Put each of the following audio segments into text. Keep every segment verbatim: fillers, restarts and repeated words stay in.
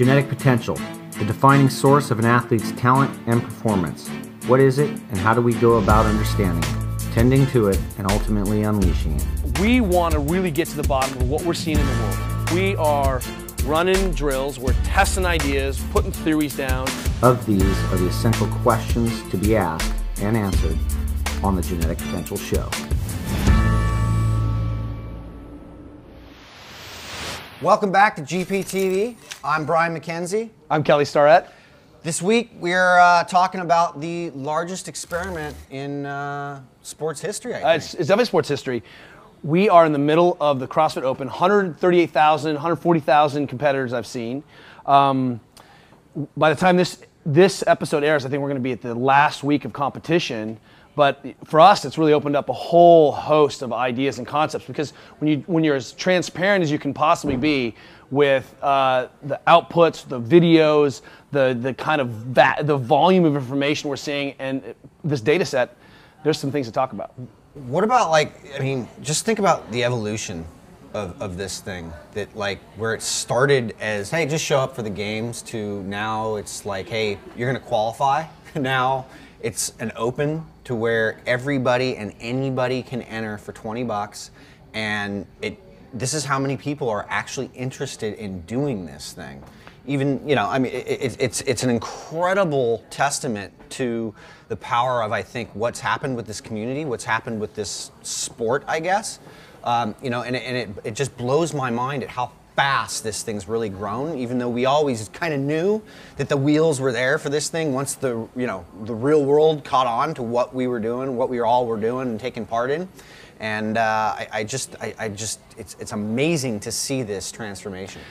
Genetic potential, the defining source of an athlete's talent and performance. What is it, and how do we go about understanding it, tending to it, and ultimately unleashing it? We want to really get to the bottom of what we're seeing in the world. We are running drills, we're testing ideas, putting theories down. Of these are the essential questions to be asked and answered on the Genetic Potential Show. Welcome back to G P T V. I'm Brian McKenzie. I'm Kelly Starrett. This week we're uh, talking about the largest experiment in uh, sports history, I think. Uh, it's, it's definitely sports history. We are in the middle of the CrossFit Open. one hundred thirty-eight thousand, one hundred forty thousand competitors I've seen. Um, by the time this, this episode airs, I think we're going to be at the last week of competition. But for us, it's really opened up a whole host of ideas and concepts, because when, you, when you're as transparent as you can possibly be with uh, the outputs, the videos, the, the kind of va the volume of information we're seeing and this data set, there's some things to talk about. What about, like, I mean, just think about the evolution of, of this thing, that like where it started as, hey, just show up for the games, to now it's like, hey, you're going to qualify. Now it's an open to where everybody and anybody can enter for twenty bucks, and it this is how many people are actually interested in doing this thing. Even, you know, I mean, it, it, it's it's an incredible testament to the power of, I think, what's happened with this community, what's happened with this sport, I guess. Um, you know, and, and it, it just blows my mind at how fast this thing's really grown, even though we always kind of knew that the wheels were there for this thing once the, you know, the real world caught on to what we were doing, what we all were doing and taking part in. And uh, I, I just, I, I just, it's, it's amazing to see this transformation.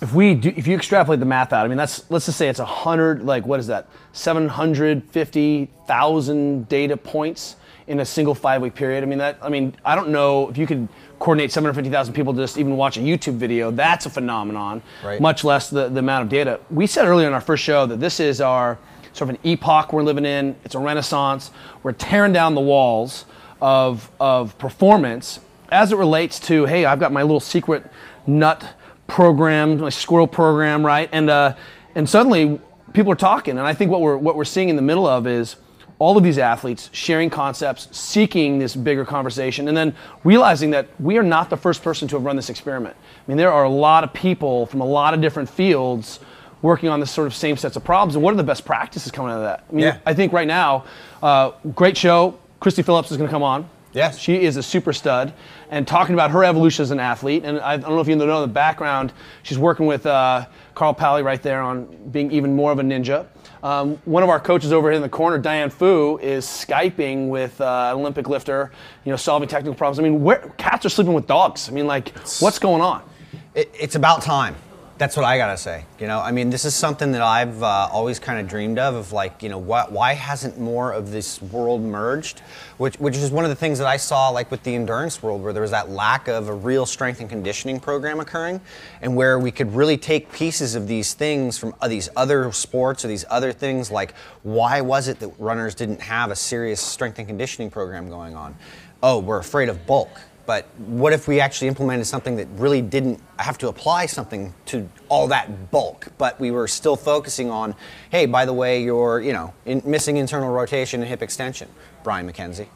If we do, if you extrapolate the math out, I mean, that's, let's just say it's a hundred, like what is that? seven hundred fifty thousand data points in a single five-week period. I mean, that, I mean, I don't know if you could coordinate seven hundred fifty thousand people to just even watch a YouTube video. That's a phenomenon, right? Much less the, the amount of data. We said earlier in our first show that this is our sort of an epoch we're living in. It's a renaissance. We're tearing down the walls of, of performance as it relates to, hey, I've got my little secret nut program, my squirrel program, right? And, uh, and suddenly people are talking. And I think what we're, what we're seeing in the middle of is all of these athletes sharing concepts, seeking this bigger conversation, and then realizing that we are not the first person to have run this experiment. I mean, there are a lot of people from a lot of different fields working on this sort of same sets of problems, and what are the best practices coming out of that? I mean, yeah. I think right now, uh, great show, Christy Phillips is gonna come on. Yes. She is a super stud, and talking about her evolution as an athlete, and I don't know if you know the background, she's working with uh, Carl Pally right there on being even more of a ninja. Um, one of our coaches over here in the corner, Diane Fu, is Skyping with uh, an Olympic lifter, you know, solving technical problems. I mean, where, cats are sleeping with dogs. I mean, like, what's going on? It, it's about time. That's what I gotta say. You know, I mean, this is something that I've uh, always kind of dreamed of, of like, you know, why, why hasn't more of this world merged? Which, which is one of the things that I saw, like with the endurance world, where there was that lack of a real strength and conditioning program occurring, and where we could really take pieces of these things from uh, these other sports or these other things. Like, why was it that runners didn't have a serious strength and conditioning program going on? Oh, we're afraid of bulk. But what if we actually implemented something that really didn't have to apply something to all that bulk, but we were still focusing on, hey, by the way, you're, you know, in, missing internal rotation and hip extension, Brian McKenzie.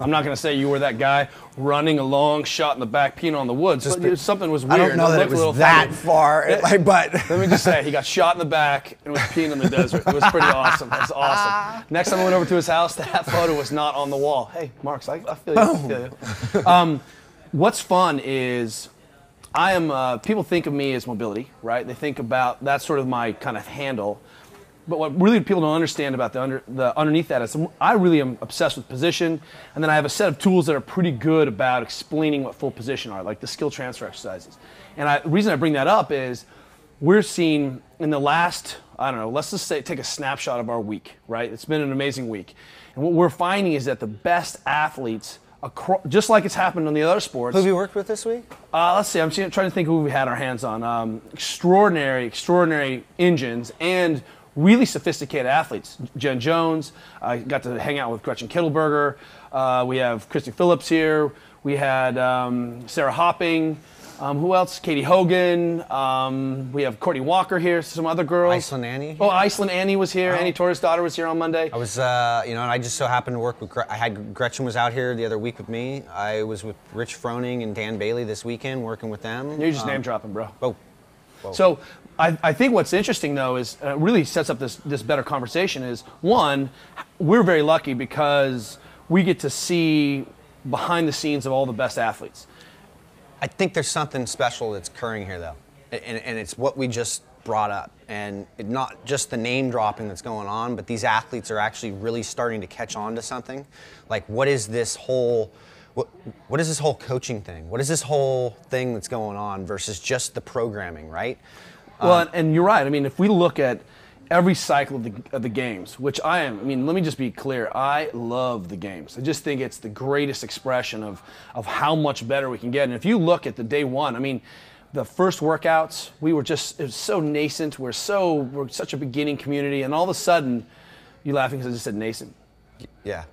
I'm not going to say you were that guy running a long shot in the back, peeing on the woods. Just, but something was weird. I don't know that it was that funny. Far, it, like, but... Let me just say, he got shot in the back and was peeing in the desert. It was pretty awesome. That's awesome. Next time I went over to his house, that photo was not on the wall. Hey, Marks, I, I feel you. I feel you. Um, what's fun is I am... Uh, people think of me as mobility, right? They think about... That's sort of my kind of handle. But what really people don't understand about the, under, the underneath that is I really am obsessed with position, and then I have a set of tools that are pretty good about explaining what full position are, like the skill transfer exercises. And I, the reason I bring that up is we're seeing in the last, I don't know, let's just say take a snapshot of our week, right? It's been an amazing week. And what we're finding is that the best athletes, across, just like it's happened in the other sports. Who have you worked with this week? Uh, let's see, I'm trying to think who we had our hands on. Um, extraordinary, extraordinary engines and really sophisticated athletes. Jen Jones, I uh, got to hang out with Gretchen Kittleberger. Uh, we have Christy Phillips here. We had um, Sarah Hopping. Um, who else? Katie Hogan. Um, we have Courtney Walker here. Some other girls. Iceland Annie. Here. Oh, Iceland Annie was here. Oh. Annie Torres' daughter was here on Monday. I was, uh, you know, and I just so happened to work with. Gre I had Gretchen was out here the other week with me. I was with Rich Froning and Dan Bailey this weekend, working with them. You're just um, name dropping, bro. Oh. Whoa. So, I, I think what's interesting though is uh, really sets up this this better conversation. Is one, we're very lucky because we get to see behind the scenes of all the best athletes. I think there's something special that's occurring here, though, and, and it's what we just brought up, and it, not just the name dropping that's going on, but these athletes are actually really starting to catch on to something. Like, what is this whole, what, what is this whole coaching thing? What is this whole thing that's going on versus just the programming, right? Well, um, and you're right. I mean, if we look at every cycle of the, of the games, which I am, I mean, let me just be clear, I love the games. I just think it's the greatest expression of, of how much better we can get. And if you look at the day one, I mean, the first workouts, we were just, it was so nascent, we're so, we're such a beginning community, and all of a sudden, you're laughing because I just said nascent. Yeah.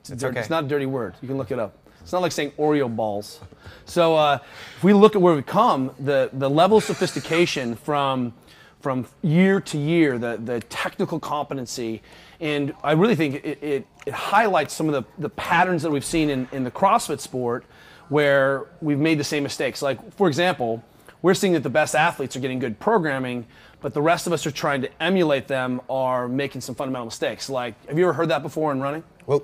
It's, it's, okay. It's not a dirty word, you can look it up. It's not like saying Oreo balls. So uh, if we look at where we've come, the, the level of sophistication from from year to year, the, the technical competency. And I really think it, it, it highlights some of the, the patterns that we've seen in, in the CrossFit sport where we've made the same mistakes. Like, for example, we're seeing that the best athletes are getting good programming, but the rest of us who are trying to emulate them are making some fundamental mistakes. Like, have you ever heard that before in running? Well,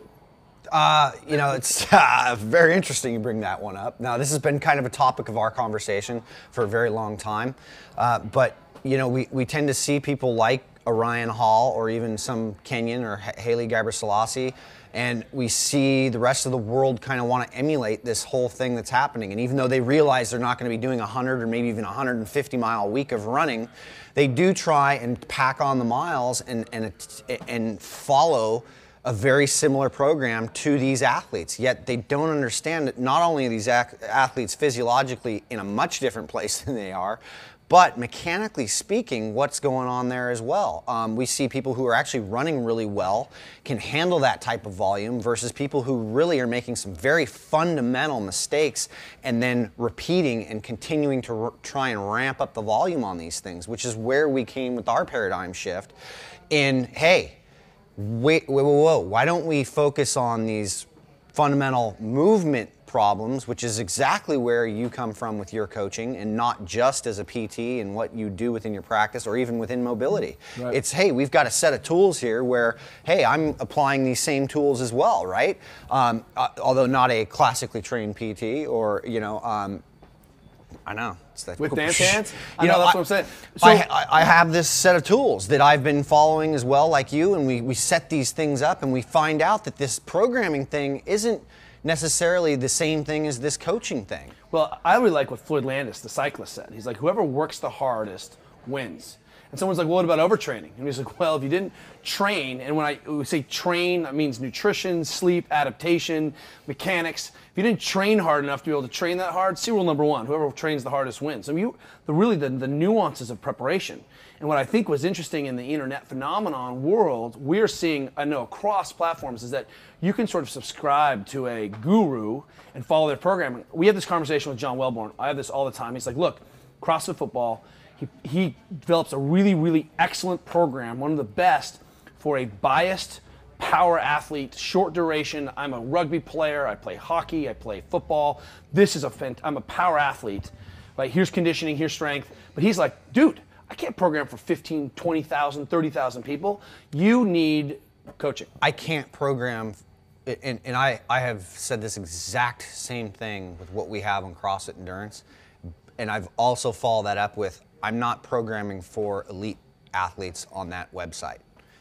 uh, you know, it's uh, very interesting you bring that one up. Now, this has been kind of a topic of our conversation for a very long time, uh, but you know, we, we tend to see people like a Ryan Hall or even some Kenyan or H Haley Geber-Selassie, and we see the rest of the world kind of want to emulate this whole thing that's happening. And even though they realize they're not going to be doing one hundred or maybe even one hundred fifty mile a week of running, they do try and pack on the miles and, and, and follow a very similar program to these athletes, yet they don't understand that not only are these athletes physiologically in a much different place than they are, but mechanically speaking, what's going on there as well. Um, we see people who are actually running really well, can handle that type of volume, versus people who really are making some very fundamental mistakes and then repeating and continuing to try and ramp up the volume on these things, which is where we came with our paradigm shift in, hey, wait, whoa, whoa, whoa, why don't we focus on these fundamental movement problems, which is exactly where you come from with your coaching, and not just as a P T and what you do within your practice or even within mobility. Right. It's, hey, we've got a set of tools here where, hey, I'm applying these same tools as well, right? Um, uh, although not a classically trained P T or, you know, um, I know. It's that with dance hands? You know, know, that's I, what I'm saying. So, I, I have this set of tools that I've been following as well, like you, and we, we set these things up and we find out that this programming thing isn't necessarily the same thing as this coaching thing. Well, I really like what Floyd Landis, the cyclist, said. He's like, whoever works the hardest wins. And someone's like, well, what about overtraining? And he's like, well, if you didn't train, and when I we say train, that means nutrition, sleep, adaptation, mechanics. If you didn't train hard enough to be able to train that hard, see rule number one, whoever trains the hardest wins. I mean, you, the, really the, the nuances of preparation. And what I think was interesting in the internet phenomenon world, we're seeing, I know, across platforms, is that you can sort of subscribe to a guru and follow their programming. We have this conversation with John Welborn. I have this all the time. He's like, look, CrossFit Football, He, he develops a really, really excellent program, one of the best for a biased power athlete, short duration. I'm a rugby player. I play hockey. I play football. This is a fant- I'm a power athlete. Like, here's conditioning, here's strength. But he's like, dude, I can't program for fifteen, twenty thousand, thirty thousand people. You need coaching. I can't program. And, and I, I have said this exact same thing with what we have on CrossFit Endurance. And I've also followed that up with, I'm not programming for elite athletes on that website.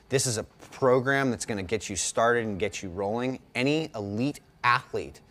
This is a program that's going to get you started and get you rolling. Any elite athlete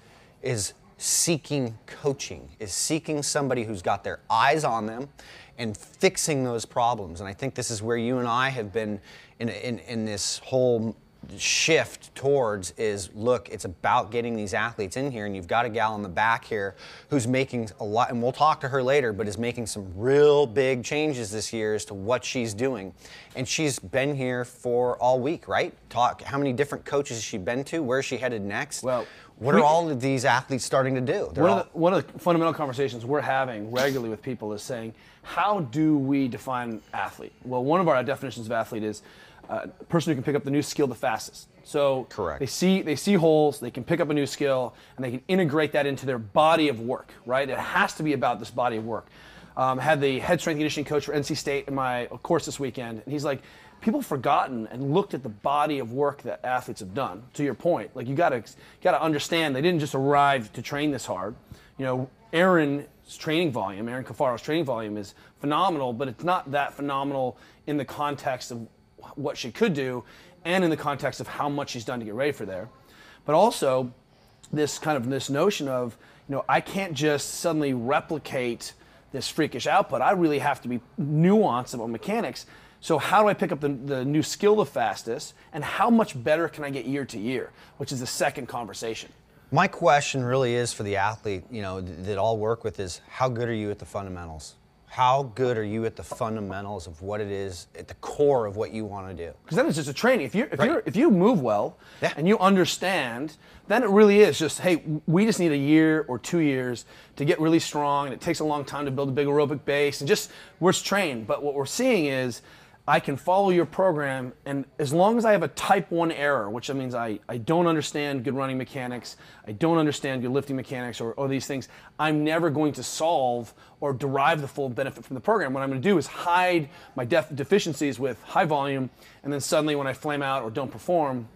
is seeking coaching, is seeking somebody who's got their eyes on them and fixing those problems. And I think this is where you and I have been in, in, in this whole shift towards is, look, it's about getting these athletes in here, and you've got a gal in the back here who's making a lot, and we'll talk to her later, but is making some real big changes this year as to what she's doing. And she's been here for all week, right? Talk, how many different coaches has she been to? Where's she headed next? Well, what we, are all of these athletes starting to do? One, all, of the, one of the fundamental conversations we're having regularly with people is saying, how do we define athlete? Well, one of our definitions of athlete is Uh, person who can pick up the new skill the fastest. So Correct. they see they see holes, they can pick up a new skill, and they can integrate that into their body of work, right? It has to be about this body of work. Um, had the head strength and conditioning coach for N C State in my course this weekend, and he's like, people have forgotten and looked at the body of work that athletes have done, to your point. Like, you gotta, you gotta understand, they didn't just arrive to train this hard. You know, Aaron... training volume, Aaron Kafaro's training volume is phenomenal, but it's not that phenomenal in the context of what she could do and in the context of how much she's done to get ready for there. But also this kind of this notion of, you know, I can't just suddenly replicate this freakish output. I really have to be nuanced about mechanics. So how do I pick up the, the new skill the fastest, and how much better can I get year to year, which is the second conversation. My question really is for the athlete, you know, that I'll work with is, how good are you at the fundamentals? How good are you at the fundamentals of what it is, at the core of what you want to do? Because then it's just a training. If you if, right. if you move well yeah. and you understand, then it really is just, hey, we just need a year or two years to get really strong, and it takes a long time to build a big aerobic base, and just, we're trained. But what we're seeing is, I can follow your program, and as long as I have a type one error, which means I, I don't understand good running mechanics, I don't understand good lifting mechanics, or, or these things, I'm never going to solve or derive the full benefit from the program. What I'm going to do is hide my def deficiencies with high volume, and then suddenly when I flame out or don't perform,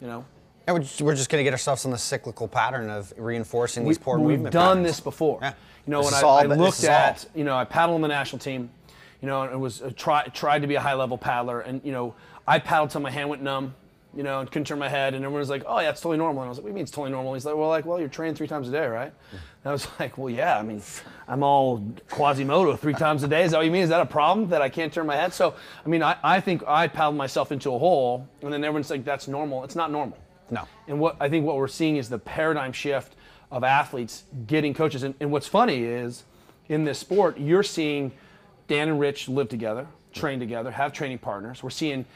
you know. And we're just, we're just going to get ourselves on the cyclical pattern of reinforcing we, these poor movement We've done patterns. this before. Yeah. You know, when I, I looked at, you know, I paddled on the national team. You know, and it was a try, tried to be a high-level paddler, and you know, I paddled till my hand went numb, you know, and couldn't turn my head, and everyone was like, "Oh yeah, it's totally normal." And I was like, "What do you mean it's totally normal?" And he's like, "Well, like, well, you're training three times a day, right?" And I was like, "Well, yeah. I mean, I'm all Quasimodo three times a day. Is that what you mean? Is that a problem that I can't turn my head?" So, I mean, I, I think I paddled myself into a hole, and then everyone's like, "That's normal." It's not normal. No. And what I think what we're seeing is the paradigm shift of athletes getting coaches, and, and what's funny is, in this sport, you're seeing Dan and Rich live together, train together, have training partners. We're seeing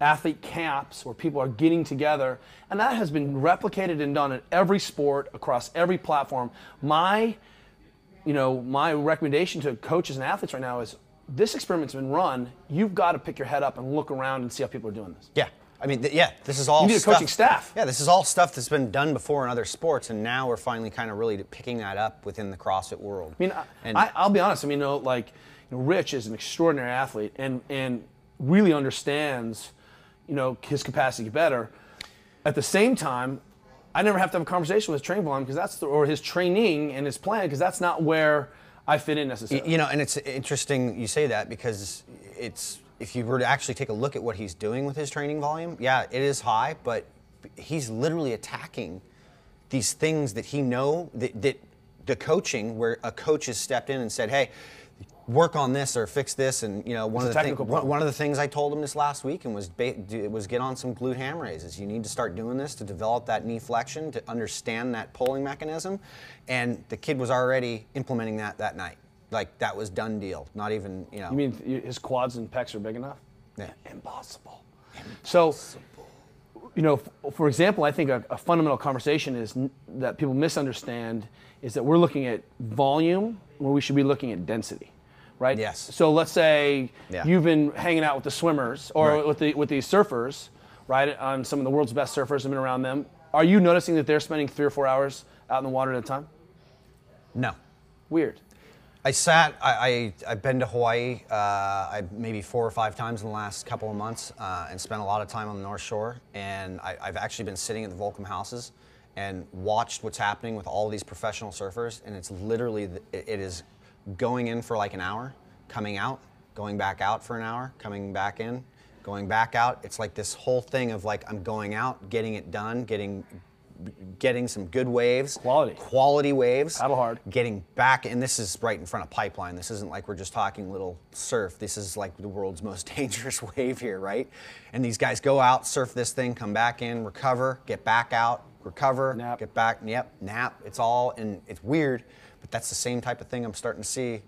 athlete camps where people are getting together, and that has been replicated and done in every sport, across every platform. My, you know, my recommendation to coaches and athletes right now is, this experiment's been run. You've got to pick your head up and look around and see how people are doing this. Yeah. I mean, th yeah, this is all stuff. You need a coaching staff. Yeah, this is all stuff that's been done before in other sports, and now we're finally kind of really picking that up within the CrossFit world. I mean, I, and I, I'll be honest. I mean, you know, like, you know, Rich is an extraordinary athlete, and, and really understands, you know, his capacity to get better. At the same time, I never have to have a conversation with his training volume, because that's the, or his training and his plan, because that's not where I fit in necessarily. You know, and it's interesting you say that, because it's, if you were to actually take a look at what he's doing with his training volume, yeah, it is high, but he's literally attacking these things that he know, that, that the coaching, where a coach has stepped in and said, hey, work on this or fix this, and you know, one it's of the thing, one of the things I told him this last weekend was was get on some glute ham raises. You need to start doing this to develop that knee flexion, to understand that pulling mechanism, and the kid was already implementing that that night. Like, that was done deal. Not even, you know. You mean his quads and pecs are big enough? Yeah. Impossible. Impossible. So, you know, for example, I think a, a fundamental conversation is n that people misunderstand is that we're looking at volume when we should be looking at density, right? Yes. So let's say yeah. you've been hanging out with the swimmers or right. with the with these surfers, right? On some of the world's best surfers, have been around them. Are you noticing that they're spending three or four hours out in the water at a time? No. Weird. I sat, I, I, I've been to Hawaii uh, I, maybe four or five times in the last couple of months uh, and spent a lot of time on the North Shore. And I, I've actually been sitting at the Volcom houses and watched what's happening with all these professional surfers. And it's literally, the, it is going in for like an hour, coming out, going back out for an hour, coming back in, going back out. It's like this whole thing of like, I'm going out, getting it done, getting getting some good waves. Quality. Quality waves. Paddle hard. Getting back, and this is right in front of Pipeline. This isn't like we're just talking little surf. This is like the world's most dangerous wave here, right? And these guys go out, surf this thing, come back in, recover, get back out, recover, nap. Get back, yep, nap. It's all, and it's weird, but that's the same type of thing I'm starting to see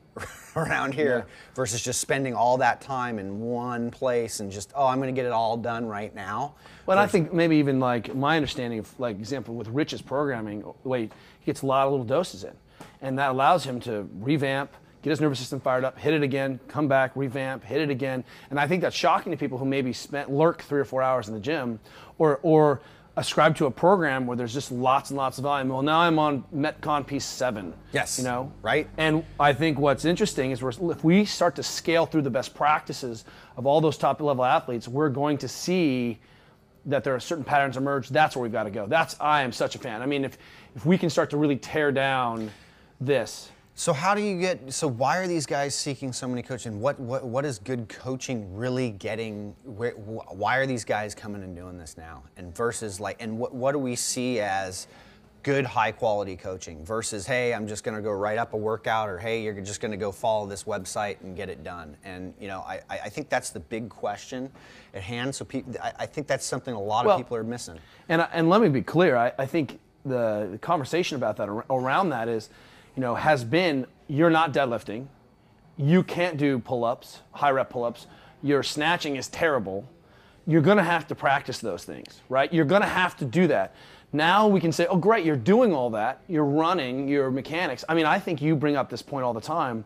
around here, yeah. versus just spending all that time in one place and just, oh, I'm gonna get it all done right now. Well, versus I think maybe even like my understanding of, like, example with Rich's programming, the way he gets a lot of little doses in, and that allows him to revamp, get his nervous system fired up, hit it again, come back, revamp, hit it again. And I think that's shocking to people who maybe spent, lurk three or four hours in the gym, or, or ascribe to a program where there's just lots and lots of volume. Well, now I'm on Metcon piece seven. Yes. You know? Right. And I think what's interesting is we're, if we start to scale through the best practices of all those top level athletes, we're going to see that there are certain patterns emerge. That's where we've got to go. That's, I am such a fan. I mean, if, if we can start to really tear down this. So how do you get, so why are these guys seeking so many coaching? What, what, what is good coaching really getting? Where, why are these guys coming and doing this now? And versus like, and what, what do we see as good high quality coaching versus, hey, I'm just gonna go write up a workout, or hey, you're just gonna go follow this website and get it done. And you know, I, I think that's the big question at hand. So people, I, I think that's something a lot well, of people are missing. And, and let me be clear, I, I think the, the conversation about that, around that is, you know, has been, you're not deadlifting, you can't do pull-ups, high rep pull-ups, your snatching is terrible, you're gonna have to practice those things, right? You're gonna have to do that. Now we can say, oh great, you're doing all that, you're running, your mechanics. I mean, I think you bring up this point all the time.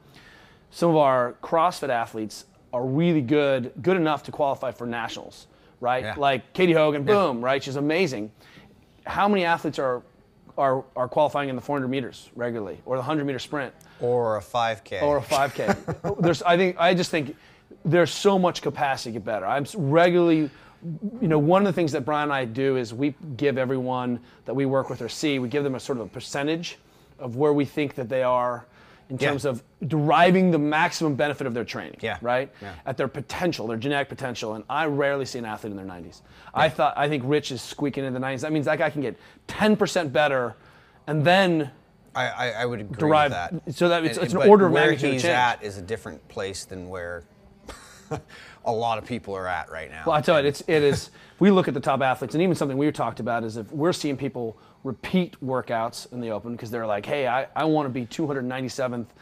Some of our CrossFit athletes are really good, good enough to qualify for nationals, right? Yeah. Like Katie Hogan, boom, yeah. right? She's amazing. How many athletes are Are, are qualifying in the four hundred meters regularly, or the hundred meter sprint, or a five K, or a five K. There's, I think, I just think there's so much capacity to get better. I'm regularly, you know, one of the things that Brian and I do is we give everyone that we work with or see, we give them a sort of a percentage of where we think that they are in terms yeah. of deriving the maximum benefit of their training, yeah. right? Yeah. At their potential, their genetic potential, and I rarely see an athlete in their nineties. Yeah. I thought, I think Rich is squeaking into the nineties. That means that guy can get ten percent better, and then I, I, I would agree derive, with that. So that it's, and, it's an order of magnitude change. Where he's at is a different place than where a lot of people are at right now. Well, I tell you, it's, it is, we look at the top athletes, and even something we talked about is if we're seeing people repeat workouts in the open because they're like, hey, I, I want to be two hundred ninety-seventh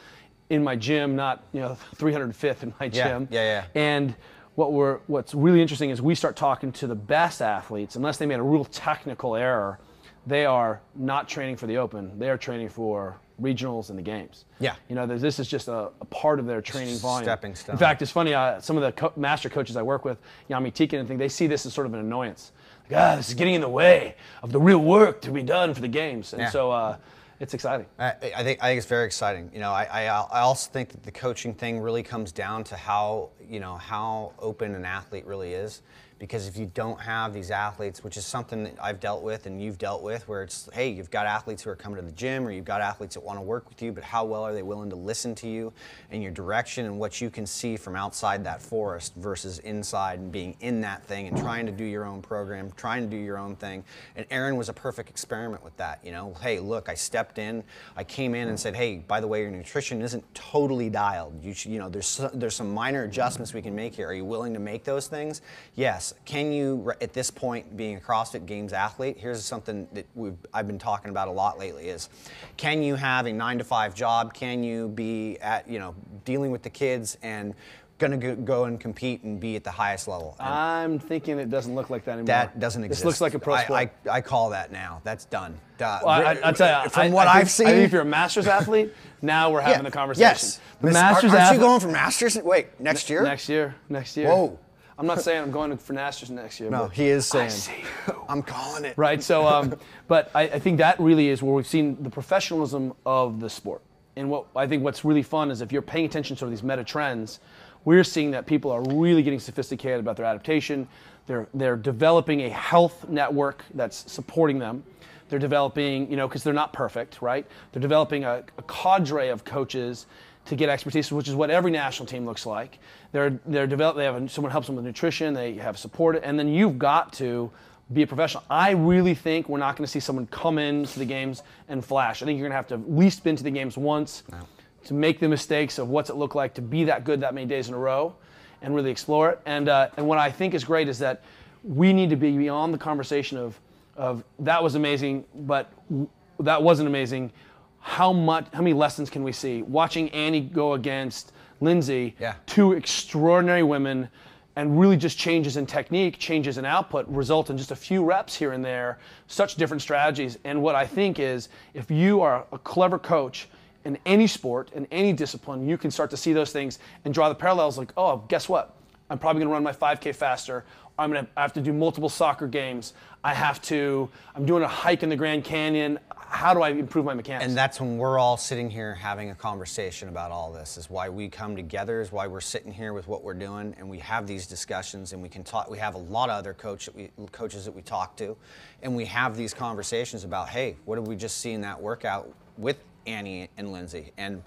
in my gym, not, you know, three hundred fifth in my gym. Yeah, yeah, yeah. And what we're, what's really interesting is we start talking to the best athletes, unless they made a real technical error, they are not training for the open. They are training for regionals and the games. Yeah. You know, this is just a, a part of their training volume. Stepping stone. In fact, it's funny, uh, some of the co master coaches I work with, Yami Tikin and things, they see this as sort of an annoyance. God, this is getting in the way of the real work to be done for the games, and yeah. so uh, it's exciting. I, I think I think it's very exciting. You know, I, I I also think that the coaching thing really comes down to how you know how open an athlete really is, because if you don't have these athletes, which is something that I've dealt with and you've dealt with, where it's hey, you've got athletes who are coming to the gym, or you've got athletes that want to work with you, but how well are they willing to listen to you and your direction and what you can see from outside that forest versus inside and being in that thing and trying to do your own program, trying to do your own thing. And Aaron was a perfect experiment with that. You know, hey, look, I stepped in, I came in and said, hey, by the way, your nutrition isn't totally dialed. You should, you know, there's there's some minor adjustments we can make here. Are you willing to make those things? Yes. Can you, at this point, being a CrossFit Games athlete, here's something that we've, I've been talking about a lot lately is, can you have a nine to five job? Can you be at, you know, dealing with the kids and going to go and compete and be at the highest level? And I'm thinking it doesn't look like that anymore. That doesn't exist. This looks like a pro sport. I, I, I call that now. That's done. Well, I, I'll tell you, from I, what I think, I've seen. I think if you're a master's athlete, now we're having yeah, a conversation. Yes. The master's are, aren't you going for master's? Wait, next year? Next year. Next year. Whoa. I'm not saying I'm going for Masters next year. No, but he is saying. I see you. I'm calling it. Right, so, um, but I, I think that really is where we've seen the professionalism of the sport. And what I think what's really fun is if you're paying attention to these meta trends, we're seeing that people are really getting sophisticated about their adaptation. They're, they're developing a health network that's supporting them. They're developing, you know, because they're not perfect, right? They're developing a, a cadre of coaches to get expertise, which is what every national team looks like. They're, they're developed, they have a, someone helps them with nutrition, they have support, and then you've got to be a professional. I really think we're not going to see someone come into the games and flash. I think you're going to have to at least been to the games once no. to make the mistakes of what's it look like to be that good that many days in a row and really explore it. And, uh, and what I think is great is that we need to be beyond the conversation of, of that was amazing, but w that wasn't amazing. How much, how many lessons can we see? Watching Annie go against Lindsay, yeah. two extraordinary women, and really just changes in technique, changes in output, result in just a few reps here and there, such different strategies. And what I think is, if you are a clever coach in any sport, in any discipline, you can start to see those things and draw the parallels like, oh, guess what? I'm probably gonna run my five K faster. I'm gonna I have to do multiple soccer games. I have to, I'm doing a hike in the Grand Canyon. How do I improve my mechanics? And that's when we're all sitting here having a conversation about all this, is why we come together, is why we're sitting here with what we're doing, and we have these discussions, and we can talk, we have a lot of other coach that we, coaches that we talk to, and we have these conversations about, hey, what did we just see in that workout with Annie and Lindsay? And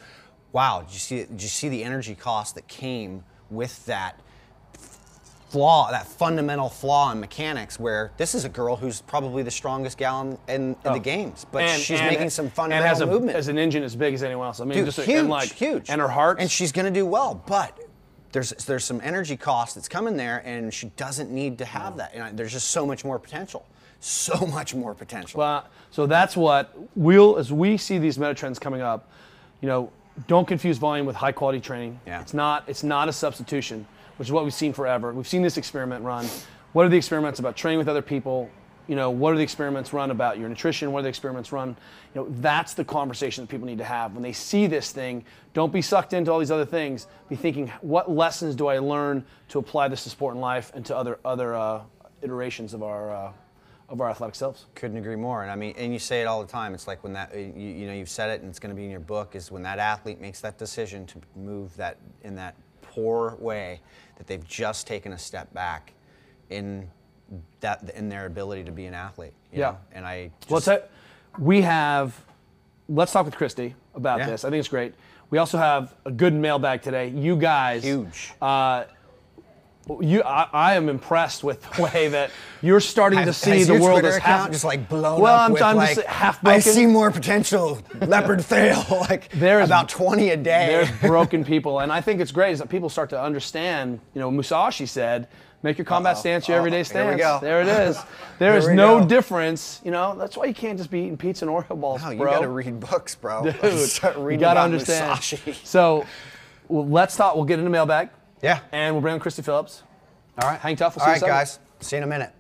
wow, did you see, did you see the energy cost that came with that flaw, that fundamental flaw in mechanics, where this is a girl who's probably the strongest gal in, in oh. the games, but and, she's and, making some fundamental and has a, movement. As an engine as big as anyone else. I mean, Dude, just huge, and like, huge. And her heart. And she's gonna do well, but there's there's some energy cost that's coming there, and she doesn't need to have no. that. And there's just so much more potential. So much more potential. Well, so that's what we'll, as we see these meta trends coming up, you know, don't confuse volume with high quality training. Yeah. It's not, it's not a substitution, which is what we've seen forever. We've seen this experiment run. What are the experiments about training with other people? You know, what are the experiments run about your nutrition? What are the experiments run? You know, that's the conversation that people need to have. When they see this thing, don't be sucked into all these other things. Be thinking, what lessons do I learn to apply this to sport and life and to other, other uh, iterations of our, uh, of our athletic selves? Couldn't agree more. And I mean, and you say it all the time. It's like when that, you, you know, you've said it, and it's gonna be in your book, is when that athlete makes that decision to move that in that poor way, that they've just taken a step back in that in their ability to be an athlete. You yeah. know? And I just, well, let's, we have, let's talk with Christy about yeah. this. I think it's great. We also have a good mailbag today. You guys. Huge. Uh, you, I, I am impressed with the way that you're starting to has, see has the world Twitter as half just like blown well, up I'm, with I'm like, just half broken. I see more potential leopard tail, like there's about twenty a day. There's broken people, and I think it's great is that people start to understand. You know, Musashi said, "Make your combat uh -oh. stance your uh -oh. everyday stance." There we go. There it is. There is no go. difference. You know, that's why you can't just be eating pizza and Oreo balls, no, bro. You got to read books, bro. Dude, start reading you got to understand. Musashi. So, well, let's talk. We'll get into mailbag. Yeah. And we'll bring on Christy Phillips. All right. Hang tough. We'll All see right, you guys. See you in a minute.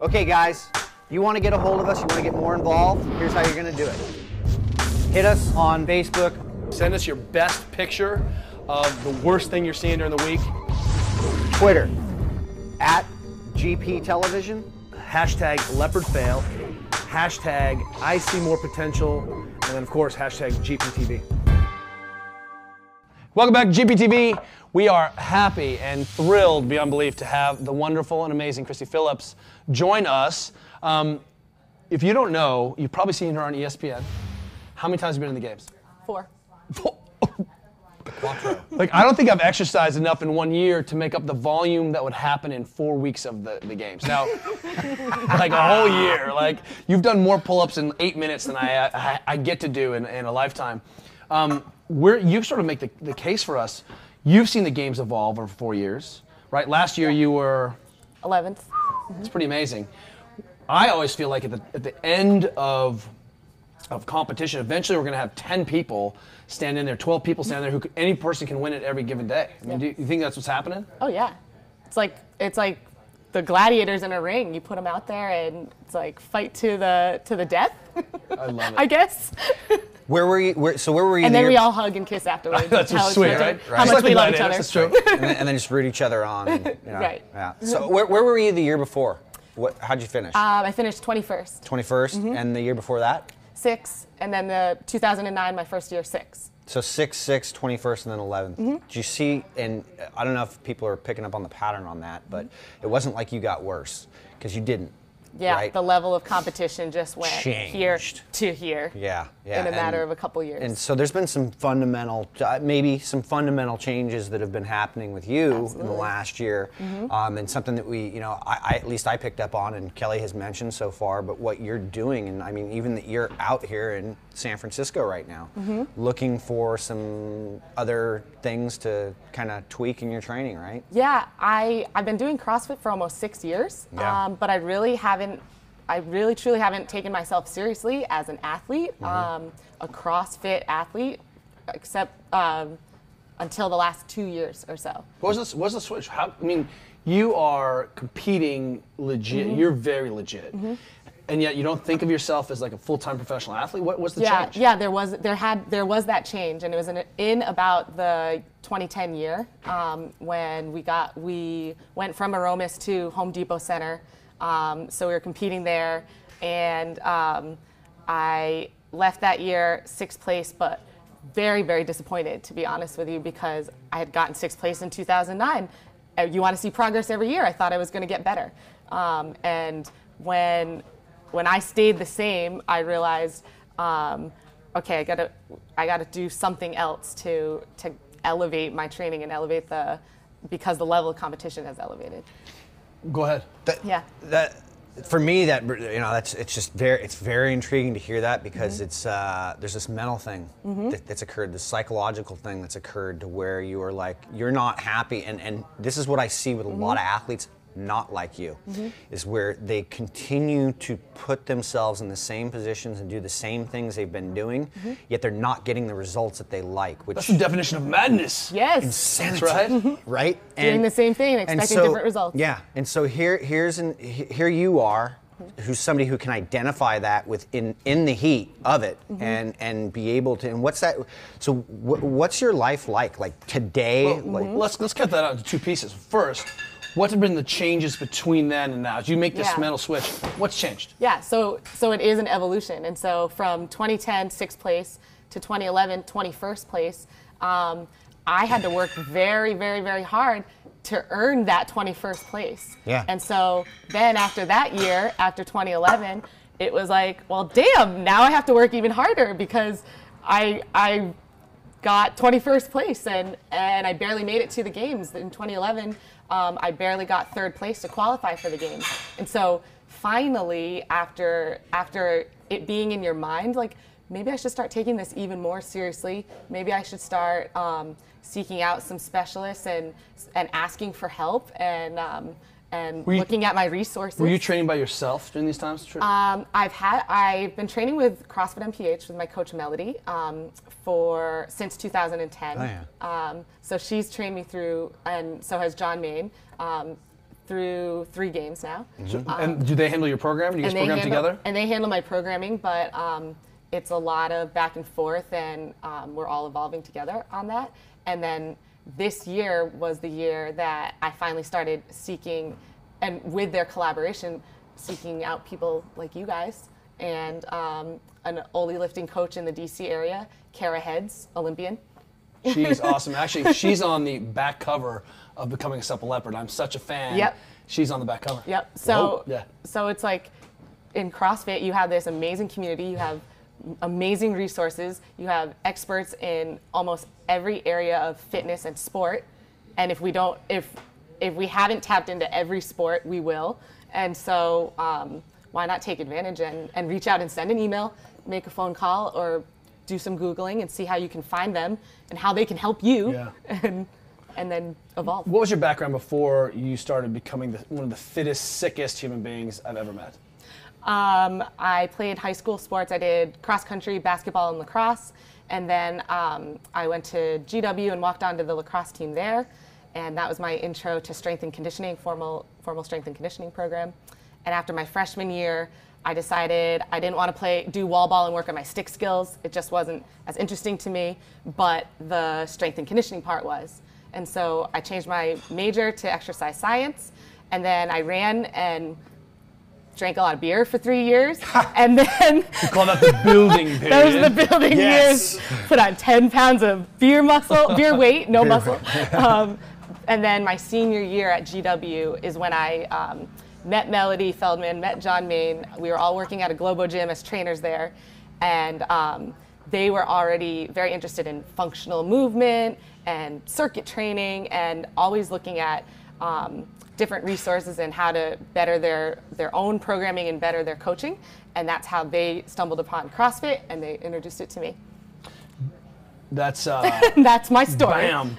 Okay, guys. You want to get a hold of us. You want to get more involved. Here's how you're going to do it. Hit us on Facebook. Send us your best picture of the worst thing you're seeing during the week. Twitter. At G P Television. Hashtag Leopard Fail. Hashtag I See More Potential. And then, of course, hashtag G P T V. Welcome back to G P T V. We are happy and thrilled beyond belief to have the wonderful and amazing Christy Phillips join us. Um, if you don't know, you've probably seen her on E S P N. How many times have you been in the games? Four. Four. Like, I don't think I've exercised enough in one year to make up the volume that would happen in four weeks of the, the games. Now, like a whole year. Like, you've done more pull-ups in eight minutes than I, I, I get to do in, in a lifetime. Um, We're, you sort of make the, the case for us. You've seen the games evolve over four years, right? Last year you were eleventh. It's pretty amazing. I always feel like at the, at the end of, of competition, eventually we're going to have ten people stand in there, twelve people stand there, who could, any person can win it every given day. I mean, yeah. do you think that's what's happening? Oh yeah, it's like it's like the gladiators in a ring. You put them out there, and it's like fight to the to the death. I love it. I guess. Where were you? Where, so where were you? And the then year? we all hug and kiss afterwards. That's how sweet, right? right? How right. much That's we love each other. That's true. and, then, and then just root each other on. And, you know, right. Yeah. So where, where were you the year before? What? How'd you finish? Um, I finished twenty-first. twenty-first, mm-hmm. and the year before that? Six, and then the two thousand nine, my first year, six. So six, six, twenty-first, and then eleventh. Mm-hmm. Did you see? And I don't know if people are picking up on the pattern on that, but it wasn't like you got worse because you didn't. Yeah, right? The level of competition just went Changed. here to here. Yeah, yeah. In a matter and, of a couple years. And so there's been some fundamental, uh, maybe some fundamental changes that have been happening with you Absolutely. in the last year, mm-hmm. um, and something that we, you know, I, I at least I picked up on, and Kelly has mentioned so far. But what you're doing, and I mean, even that you're out here in San Francisco right now, mm-hmm. looking for some other things to kind of tweak in your training, right? Yeah, I I've been doing CrossFit for almost six years, yeah. um, but I really have. I really truly haven't taken myself seriously as an athlete, mm-hmm. um, a CrossFit athlete, except um, until the last two years or so. What was the, what was the switch? How, I mean, you are competing legit. Mm-hmm. You're very legit. Mm-hmm. And yet you don't think of yourself as like a full-time professional athlete. What was the yeah, change? Yeah, there was there had there was that change, and it was in, in about the twenty ten year um, when we got we went from Aromas to Home Depot Center. Um, so we were competing there, and um, I left that year sixth place, but very, very disappointed, to be honest with you, because I had gotten sixth place in two thousand nine. You want to see progress every year. I thought I was going to get better. Um, and when when I stayed the same, I realized, um, okay, I gotta I gotta do something else to to elevate my training and elevate the because the level of competition has elevated. Go ahead. That, yeah. That for me, that you know, that's it's just very, it's very intriguing to hear that, because mm-hmm. it's uh, there's this mental thing mm-hmm. that, that's occurred, this psychological thing that's occurred to where you are like you're not happy, and and this is what I see with a mm-hmm. lot of athletes not like you, mm-hmm. is where they continue to put themselves in the same positions and do the same things they've been doing, mm-hmm. yet they're not getting the results that they like. Which That's the definition of madness. Yes. Insanity, right? right? And, doing the same thing and expecting and so, different results. Yeah, and so here, here's an, here you are, who's somebody who can identify that within in the heat of it, mm-hmm. and and be able to. And what's that? So wh what's your life like? Like today? Well, like, mm-hmm. Let's let's cut that out into two pieces. First, what have been the changes between then and now? As you make this yeah. mental switch, what's changed? Yeah, so so it is an evolution. And so from twenty ten, sixth place, to twenty eleven, twenty-first place, um, I had to work very, very, very hard to earn that twenty-first place. Yeah. And so then after that year, after twenty eleven, it was like, well, damn, now I have to work even harder, because I, I got twenty-first place, and, and I barely made it to the games in twenty eleven. Um, I barely got third place to qualify for the games. And so finally, after after it being in your mind, like, maybe I should start taking this even more seriously. Maybe I should start um, seeking out some specialists and and asking for help, and um, and you, looking at my resources. Were you training by yourself during these times? Um, I've had I've been training with CrossFit M P H with my coach Melody um, for since two thousand ten. Oh, yeah. um, so she's trained me through, and so has John Main, um, through three games now. Mm-hmm. um, and do they handle your program? Do you guys program handle, together? And they handle my programming, but um, it's a lot of back and forth, and um, we're all evolving together on that. And then this year was the year that I finally started seeking, and with their collaboration, seeking out people like you guys, and um, an Ollie lifting coach in the D C area, Kara Heads, Olympian. She's awesome. Actually, she's on the back cover of Becoming a Supple Leopard. I'm such a fan. Yep. She's on the back cover. Yep. So, yeah. so it's like in CrossFit, you have this amazing community. You have amazing resources. You have experts in almost every area of fitness and sport, and if we don't, if if we haven't tapped into every sport, we will. And so, um, why not take advantage and and reach out and send an email, make a phone call, or do some Googling and see how you can find them and how they can help you, yeah. and and then evolve. What was your background before you started becoming the, one of the fittest, sickest human beings I've ever met? Um, I played high school sports. I did cross country, basketball, and lacrosse. And then um, I went to G W and walked onto the lacrosse team there. And that was my intro to strength and conditioning, formal, formal strength and conditioning program. And after my freshman year, I decided I didn't want to play, do wall ball and work on my stick skills. It just wasn't as interesting to me, but the strength and conditioning part was. And so I changed my major to exercise science. And then I ran and drank a lot of beer for three years, and then you call that the building period. That was the building yes. years. Put on ten pounds of beer muscle, beer weight, no beer muscle. Weight. um, and then my senior year at G W is when I um, met Melody Feldman, met John Main. We were all working at a Globo gym as trainers there, and um, they were already very interested in functional movement and circuit training, and always looking at um, different resources and how to better their, their own programming and better their coaching. And that's how they stumbled upon CrossFit, and they introduced it to me. That's uh, that's my story. Bam.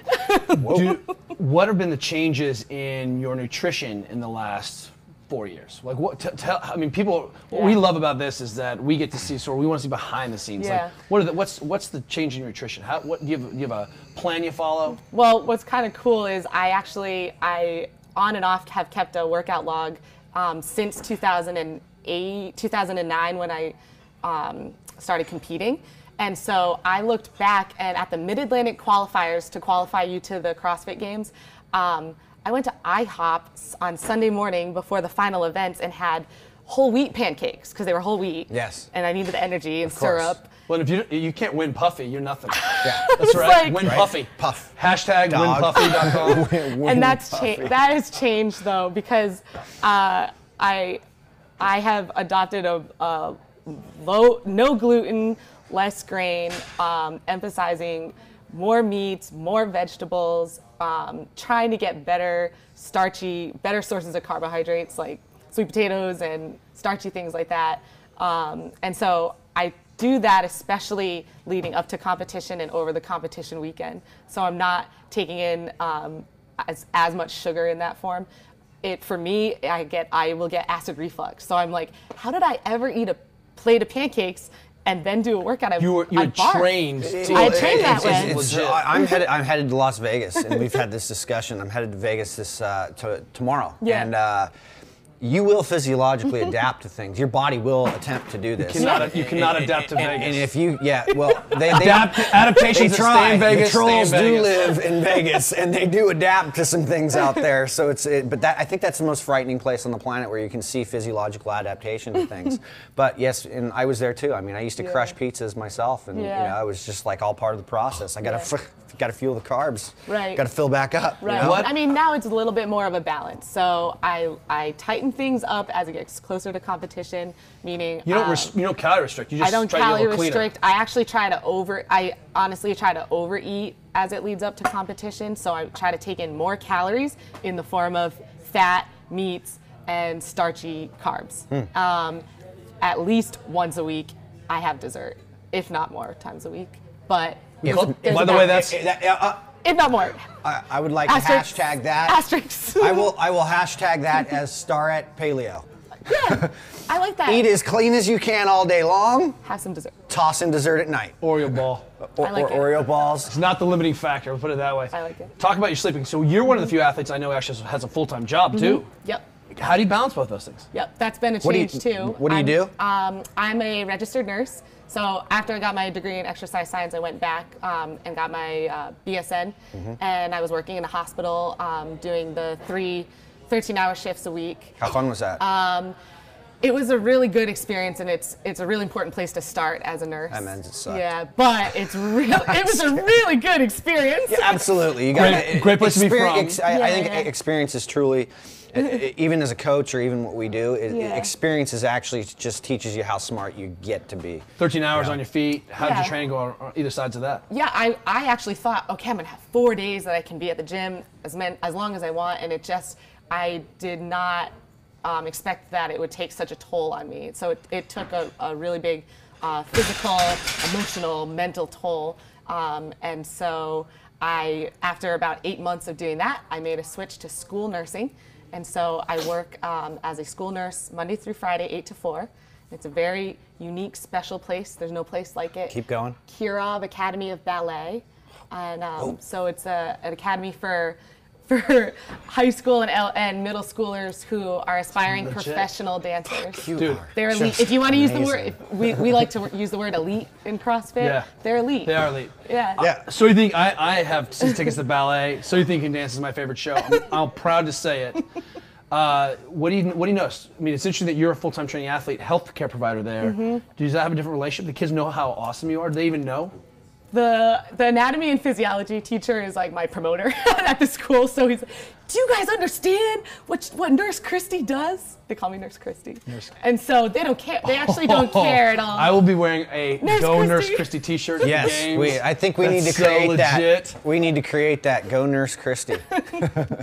Do, what have been the changes in your nutrition in the last four years? Like, what? T- t- I mean, people. What yeah. we love about this is that we get to see. So we want to see behind the scenes. Yeah. Like, what are the, what's what's the change in your nutrition? How? What do you have? Do you have a plan you follow? Well, what's kind of cool is I actually I on and off have kept a workout log um, since two thousand eight, two thousand nine when I um, started competing. And so I looked back, and at the Mid-Atlantic qualifiers to qualify you to the CrossFit Games, um, I went to IHOP on Sunday morning before the final events and had whole wheat pancakes because they were whole wheat. Yes. And I needed the energy and syrup. Well, if you you can't win puffy, you're nothing. Yeah, that's right. Like, win right? puffy. Puff. Hashtag win puffy dot com. And that's cha- that has changed though, because uh, I I have adopted a, a low no gluten. Less grain, um, emphasizing more meats, more vegetables, um, trying to get better starchy, better sources of carbohydrates like sweet potatoes and starchy things like that. Um, and so I do that especially leading up to competition and over the competition weekend. So I'm not taking in um, as, as much sugar in that form. It for me, I get I will get acid reflux. So I'm like, how did I ever eat a plate of pancakes and then do a workout? I, you were, you were trained. To, I trained that way. I'm headed. I'm headed to Las Vegas, and we've had this discussion. I'm headed to Vegas this uh, to, tomorrow, yeah. and uh, you will physiologically adapt to things. Your body will attempt to do this. You cannot, you cannot and, adapt and, to and, Vegas. And if you, yeah, well, they, they adapt. Adaptations they try. In Vegas, the trolls in do live in Vegas, and they do adapt to some things out there. So it's, it, but that I think that's the most frightening place on the planet where you can see physiological adaptation to things. But yes, and I was there too. I mean, I used to yeah. crush pizzas myself, and yeah. you know, I was just like all part of the process. I gotta, yeah. f- gotta fuel the carbs. Right. Gotta fill back up. Right. You know? I mean, now it's a little bit more of a balance. So I, I tighten things up as it gets closer to competition, meaning you don't um, res- you don't calorie restrict. You just I don't try calorie to restrict. Cleaner. I actually try to over. I honestly try to overeat as it leads up to competition. So I try to take in more calories in the form of fat, meats, and starchy carbs. Mm. Um, at least once a week, I have dessert, if not more times a week. But yeah, by the way, that's. It, it, uh, If not more. I, I would like Asterix. To hashtag that. Asterix. I will I will hashtag that as Starrett Paleo. Yeah, I like that. Eat as clean as you can all day long. Have some dessert. Toss in dessert at night. Oreo ball. Or, I like or it. Oreo balls. It's not the limiting factor, we'll put it that way. I like it. Talk about your sleeping. So you're one of the few athletes I know actually has a full-time job, mm-hmm. too. Yep. How do you balance both those things? Yep, that's been a change, what do you, too. What do you I'm, do? Um, I'm a registered nurse. So after I got my degree in exercise science, I went back um, and got my uh, B S N, mm-hmm. and I was working in a hospital um, doing the three thirteen-hour shifts a week. How fun was that? Um, it was a really good experience, and it's it's a really important place to start as a nurse. That means it sucked. Yeah, but it's real. It was a really good experience. Yeah, absolutely. You got great, great place to be from. Ex- I, yeah. I think experience is truly. Even as a coach or even what we do, it, yeah. experience is actually just teaches you how smart you get to be. thirteen hours yeah. on your feet. How yeah. did your training go on, on either sides of that? Yeah, I, I actually thought, okay, I'm going to have four days that I can be at the gym as, men, as long as I want. And it just, I did not um, expect that it would take such a toll on me. So it, it took a, a really big uh, physical, emotional, mental toll. Um, and so I, after about eight months of doing that, I made a switch to school nursing. And so I work um, as a school nurse Monday through Friday, eight to four. It's a very unique, special place. There's no place like it. Keep going. Kirov Academy of Ballet. And um, oh. so it's a, an academy for for high school and, L- and middle schoolers who are aspiring Legit. Professional dancers. You Dude, they're elite. If you want to use the word, we, we like to use the word elite in CrossFit. Yeah. They're elite. They are elite. Yeah. yeah. Uh, so you think, I, I have since tickets to ballet, So You Think You Can Dance is my favorite show. I'm, I'm proud to say it. Uh, what do you what do you notice? I mean, it's interesting that you're a full-time training athlete, healthcare provider there. Mm-hmm. Does that have a different relationship? The kids know how awesome you are? Do they even know? The, the anatomy and physiology teacher is like my promoter at the school. So he's like, do you guys understand what, what Nurse Christy does? They call me Nurse Christy. Nurse. And so they don't care. They actually don't oh, care at all. I will be wearing a Nurse Go Christy. Nurse Christy t-shirt. Yes, we, I think we That's need to create so that. We need to create that. Go Nurse Christy.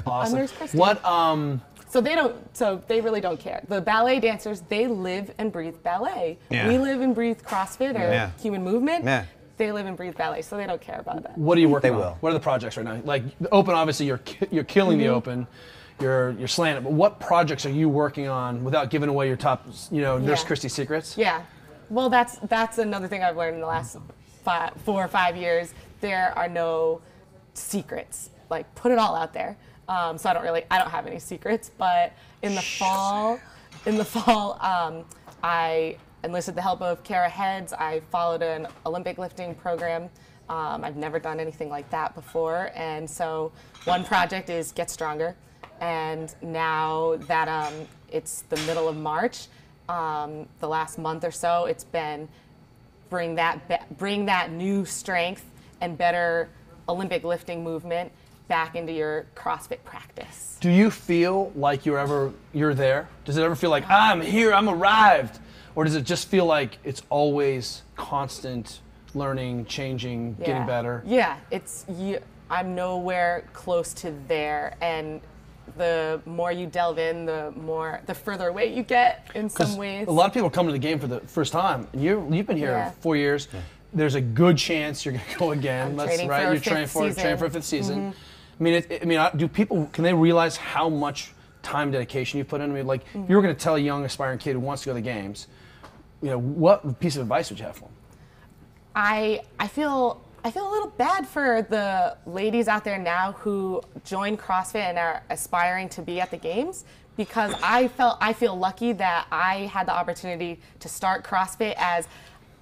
Awesome. Nurse Christy. What, um, So they don't. So they really don't care. The ballet dancers, they live and breathe ballet. Yeah. We live and breathe CrossFit or yeah. human movement. Yeah. They live and breathe ballet, so they don't care about that. What are you working they on? Will. What are the projects right now? Like the Open, obviously you're ki you're killing mm-hmm. the Open, you're you're slaying it. But what projects are you working on without giving away your top, you know, Nurse yeah. Christy secrets? Yeah. Well, that's that's another thing I've learned in the last five, four or five years. There are no secrets. Like put it all out there. Um, so I don't really, I don't have any secrets. But in the fall, in the fall, um, I enlisted the help of Kara Heads. I followed an Olympic lifting program. Um, I've never done anything like that before. And so one project is Get Stronger. And now that um, it's the middle of March, um, the last month or so, it's been bring that bring that new strength and better Olympic lifting movement back into your CrossFit practice. Do you feel like you're ever, you're there? Does it ever feel like, I'm here, I'm arrived? Or does it just feel like it's always constant learning, changing, yeah. getting better? Yeah, it's, you, I'm nowhere close to there. And the more you delve in, the more, the further away you get in some ways. A lot of people come to the game for the first time. And you, you've been here yeah. four years. Yeah. There's a good chance you're gonna go again. I'm That's right, you're training for, training for a fifth season. Mm-hmm. I mean, it, I mean, do people, can they realize how much time dedication you put in? I mean, like, mm-hmm. if you were going to tell a young aspiring kid who wants to go to the games, you know, what piece of advice would you have for them? I, I feel, I feel a little bad for the ladies out there now who join CrossFit and are aspiring to be at the games, because I felt, I feel lucky that I had the opportunity to start CrossFit as,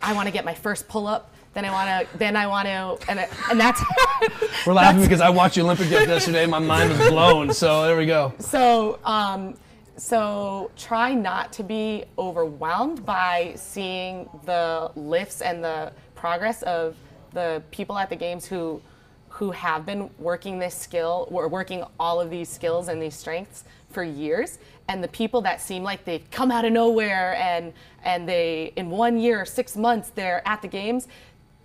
I want to get my first pull-up. Then I want to, then I want to, and, and that's... We're laughing that's, because I watched the Olympic Games yesterday and my mind was blown, so there we go. So, um, so try not to be overwhelmed by seeing the lifts and the progress of the people at the games who, who have been working this skill, or working all of these skills and these strengths for years, and the people that seem like they've come out of nowhere and, and they, in one year or six months, they're at the games.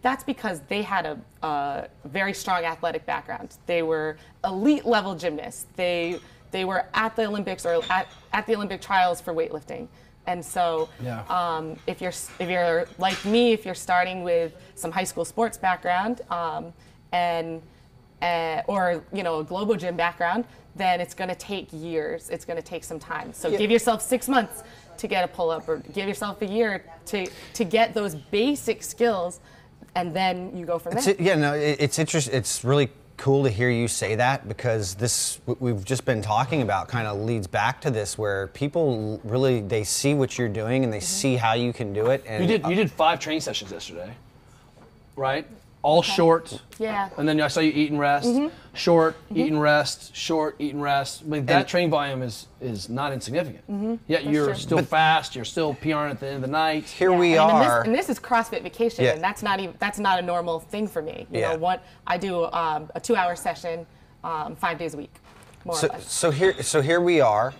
That's because they had a, a very strong athletic background. They were elite level gymnasts. They they were at the Olympics or at, at the Olympic trials for weightlifting. And so, yeah. um, if you're if you're like me, if you're starting with some high school sports background, um, and uh, or you know a global gym background, then it's going to take years. It's going to take some time. So yeah. give yourself six months to get a pull up, or give yourself a year to to get those basic skills. And then you go from there. It's, yeah, no, it, it's interesting. It's really cool to hear you say that, because this what we've just been talking about kind of leads back to this, where people really they see what you're doing and they mm-hmm. see how you can do it. And you did you did five training sessions yesterday, right? All okay. short. Yeah. And then I saw you eat and rest. Mm-hmm. Short, mm-hmm. eat and rest. Short, eat and rest. I mean, that and training volume is is not insignificant. Mm-hmm. Yet that's you're true. Still but fast. You're still PRing at the end of the night. Here yeah. we I mean, are. And this, and this is CrossFit Vacation, yeah. and that's not even that's not a normal thing for me. You yeah. know, what I do um, a two-hour session, um, five days a week, more so, or less. So here, so here we are.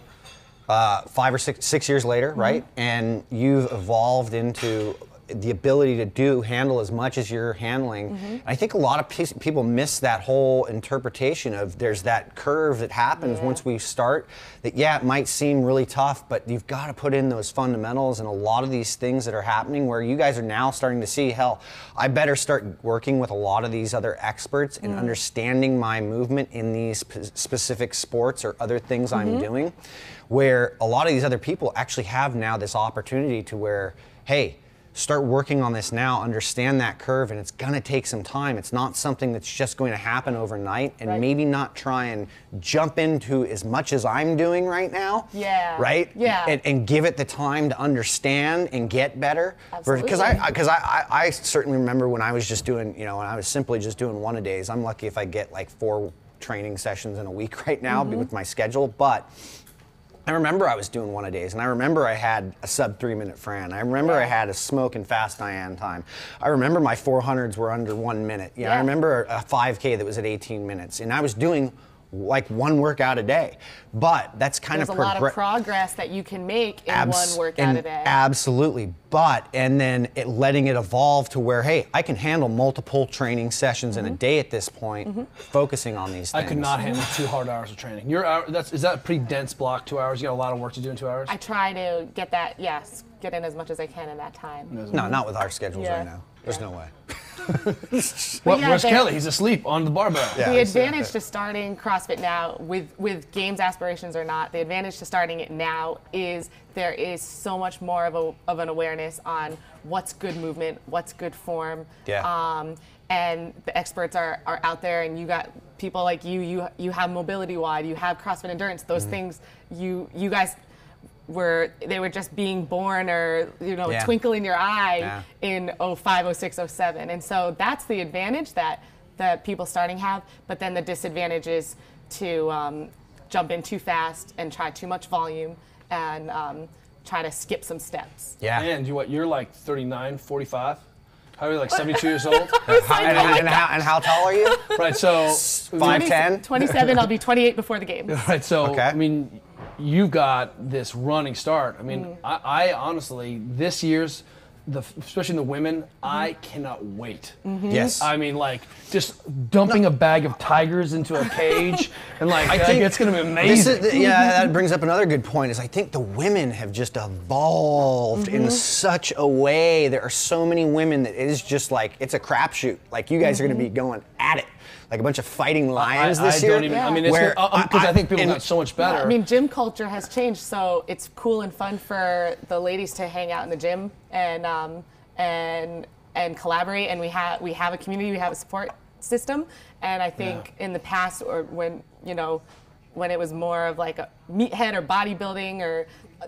Uh, five or six six years later, mm-hmm. right? And you've evolved into the ability to do handle as much as you're handling. Mm-hmm. I think a lot of people miss that whole interpretation of there's that curve that happens yeah. once we start that yeah it might seem really tough, but you've got to put in those fundamentals and a lot of these things that are happening where you guys are now starting to see, hell, I better start working with a lot of these other experts and mm-hmm. understanding my movement in these specific sports or other things mm-hmm. I'm doing, where a lot of these other people actually have now this opportunity to where, hey, start working on this now, understand that curve, and it's gonna take some time. It's not something that's just going to happen overnight, and right. maybe not try and jump into as much as I'm doing right now. Yeah. Right? Yeah. And, and give it the time to understand and get better. Absolutely. Because I, I, I, I certainly remember when I was just doing, you know, when I was simply just doing one-a-days. I'm lucky if I get like four training sessions in a week right now mm-hmm. with my schedule, but I remember I was doing one-a-days, and I remember I had a sub-three-minute Fran. I remember yeah. I had a smoke and fast Diane time. I remember my four hundreds were under one minute. You know, yeah. I remember a five K that was at eighteen minutes, and I was doing like one workout a day. But that's kind There's of... There's a lot of progress that you can make in abs one workout a day. Absolutely. But, and then it letting it evolve to where, hey, I can handle multiple training sessions mm-hmm. in a day at this point, mm-hmm. focusing on these things. I could not handle two hard hours of training. Your hour, that's, is that a pretty dense block, two hours? You got a lot of work to do in two hours? I try to get that, yes, get in as much as I can in that time. No, not with our schedules yeah. right now. There's yeah. no way. Well, yeah, where's Kelly? He's asleep on the barbell. Yeah, the advantage yeah. to starting CrossFit now, with, with games aspirations or not, the advantage to starting it now is there is so much more of, a, of an awareness on what's good movement, what's good form. Yeah. Um, and the experts are, are out there, and you got people like you, you, you have Mobility Wide, you have CrossFit Endurance, those mm-hmm. things you, you guys were, they were just being born, or you know, yeah. twinkle in your eye yeah. in oh five, oh six, oh seven. And so that's the advantage that the people starting have, but then the disadvantage is to um, jump in too fast and try too much volume and um, try to skip some steps. Yeah. And you what, you're like thirty-nine, forty-five? How are you, like seventy-two years old? Like, and, oh and, and, how, and how tall are you? Right, so... five ten? twenty-seven, I'll be twenty-eight before the game. Right, so, okay. I mean, you've got this running start. I mean, mm. I, I honestly, this year's, the, especially the women, mm. I cannot wait. Mm-hmm. Yes. I mean, like, just dumping no. a bag of tigers into a cage, and like, I, I think it's going to be amazing. This is, yeah, that brings up another good point, is I think the women have just evolved mm-hmm. in such a way. There are so many women that it is just like, it's a crapshoot. Like, you guys mm-hmm. are going to be going at it. Like a bunch of fighting lions I, I, this year. I don't even, yeah. I mean, because uh, I, I think people got so much better. Yeah, I mean, gym culture has changed, so it's cool and fun for the ladies to hang out in the gym and um, and and collaborate. And we have we have a community, we have a support system. And I think yeah. in the past, or when you know, when it was more of like a meathead or bodybuilding, or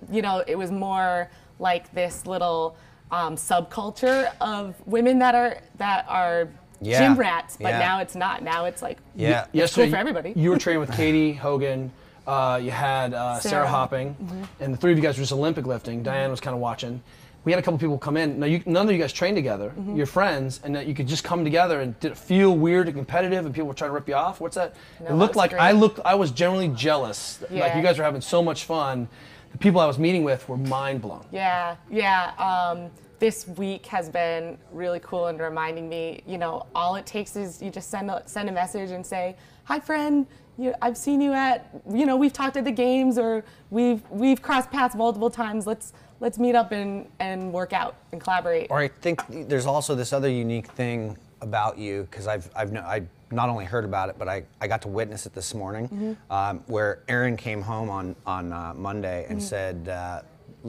you know, it was more like this little um, subculture of women that are that are. Yeah. Gym rats, but yeah. now it's not. Now it's like yeah. it's yesterday, cool for everybody. You were training with Katie Hogan. Uh, you had uh, Sarah. Sarah Hopping, mm-hmm. and the three of you guys were just Olympic lifting. Diane was kind of watching. We had a couple people come in. Now you, none of you guys trained together. Mm-hmm. You're friends, and that you could just come together. And did it feel weird and competitive? And people were trying to rip you off. What's that? No, it looked that like great. I looked. I was generally jealous. Yeah. Like you guys were having so much fun. The people I was meeting with were mind blown. Yeah, yeah. Um, This week has been really cool and reminding me, you know, all it takes is you just send a, send a message and say, hi friend, you, I've seen you at, you know, we've talked at the games, or we've we've crossed paths multiple times. Let's let's meet up and, and work out and collaborate. Or I think there's also this other unique thing about you, because I've I've no, I not only heard about it, but I, I got to witness it this morning, mm-hmm. um, where Erin came home on on uh, Monday and mm-hmm. said uh,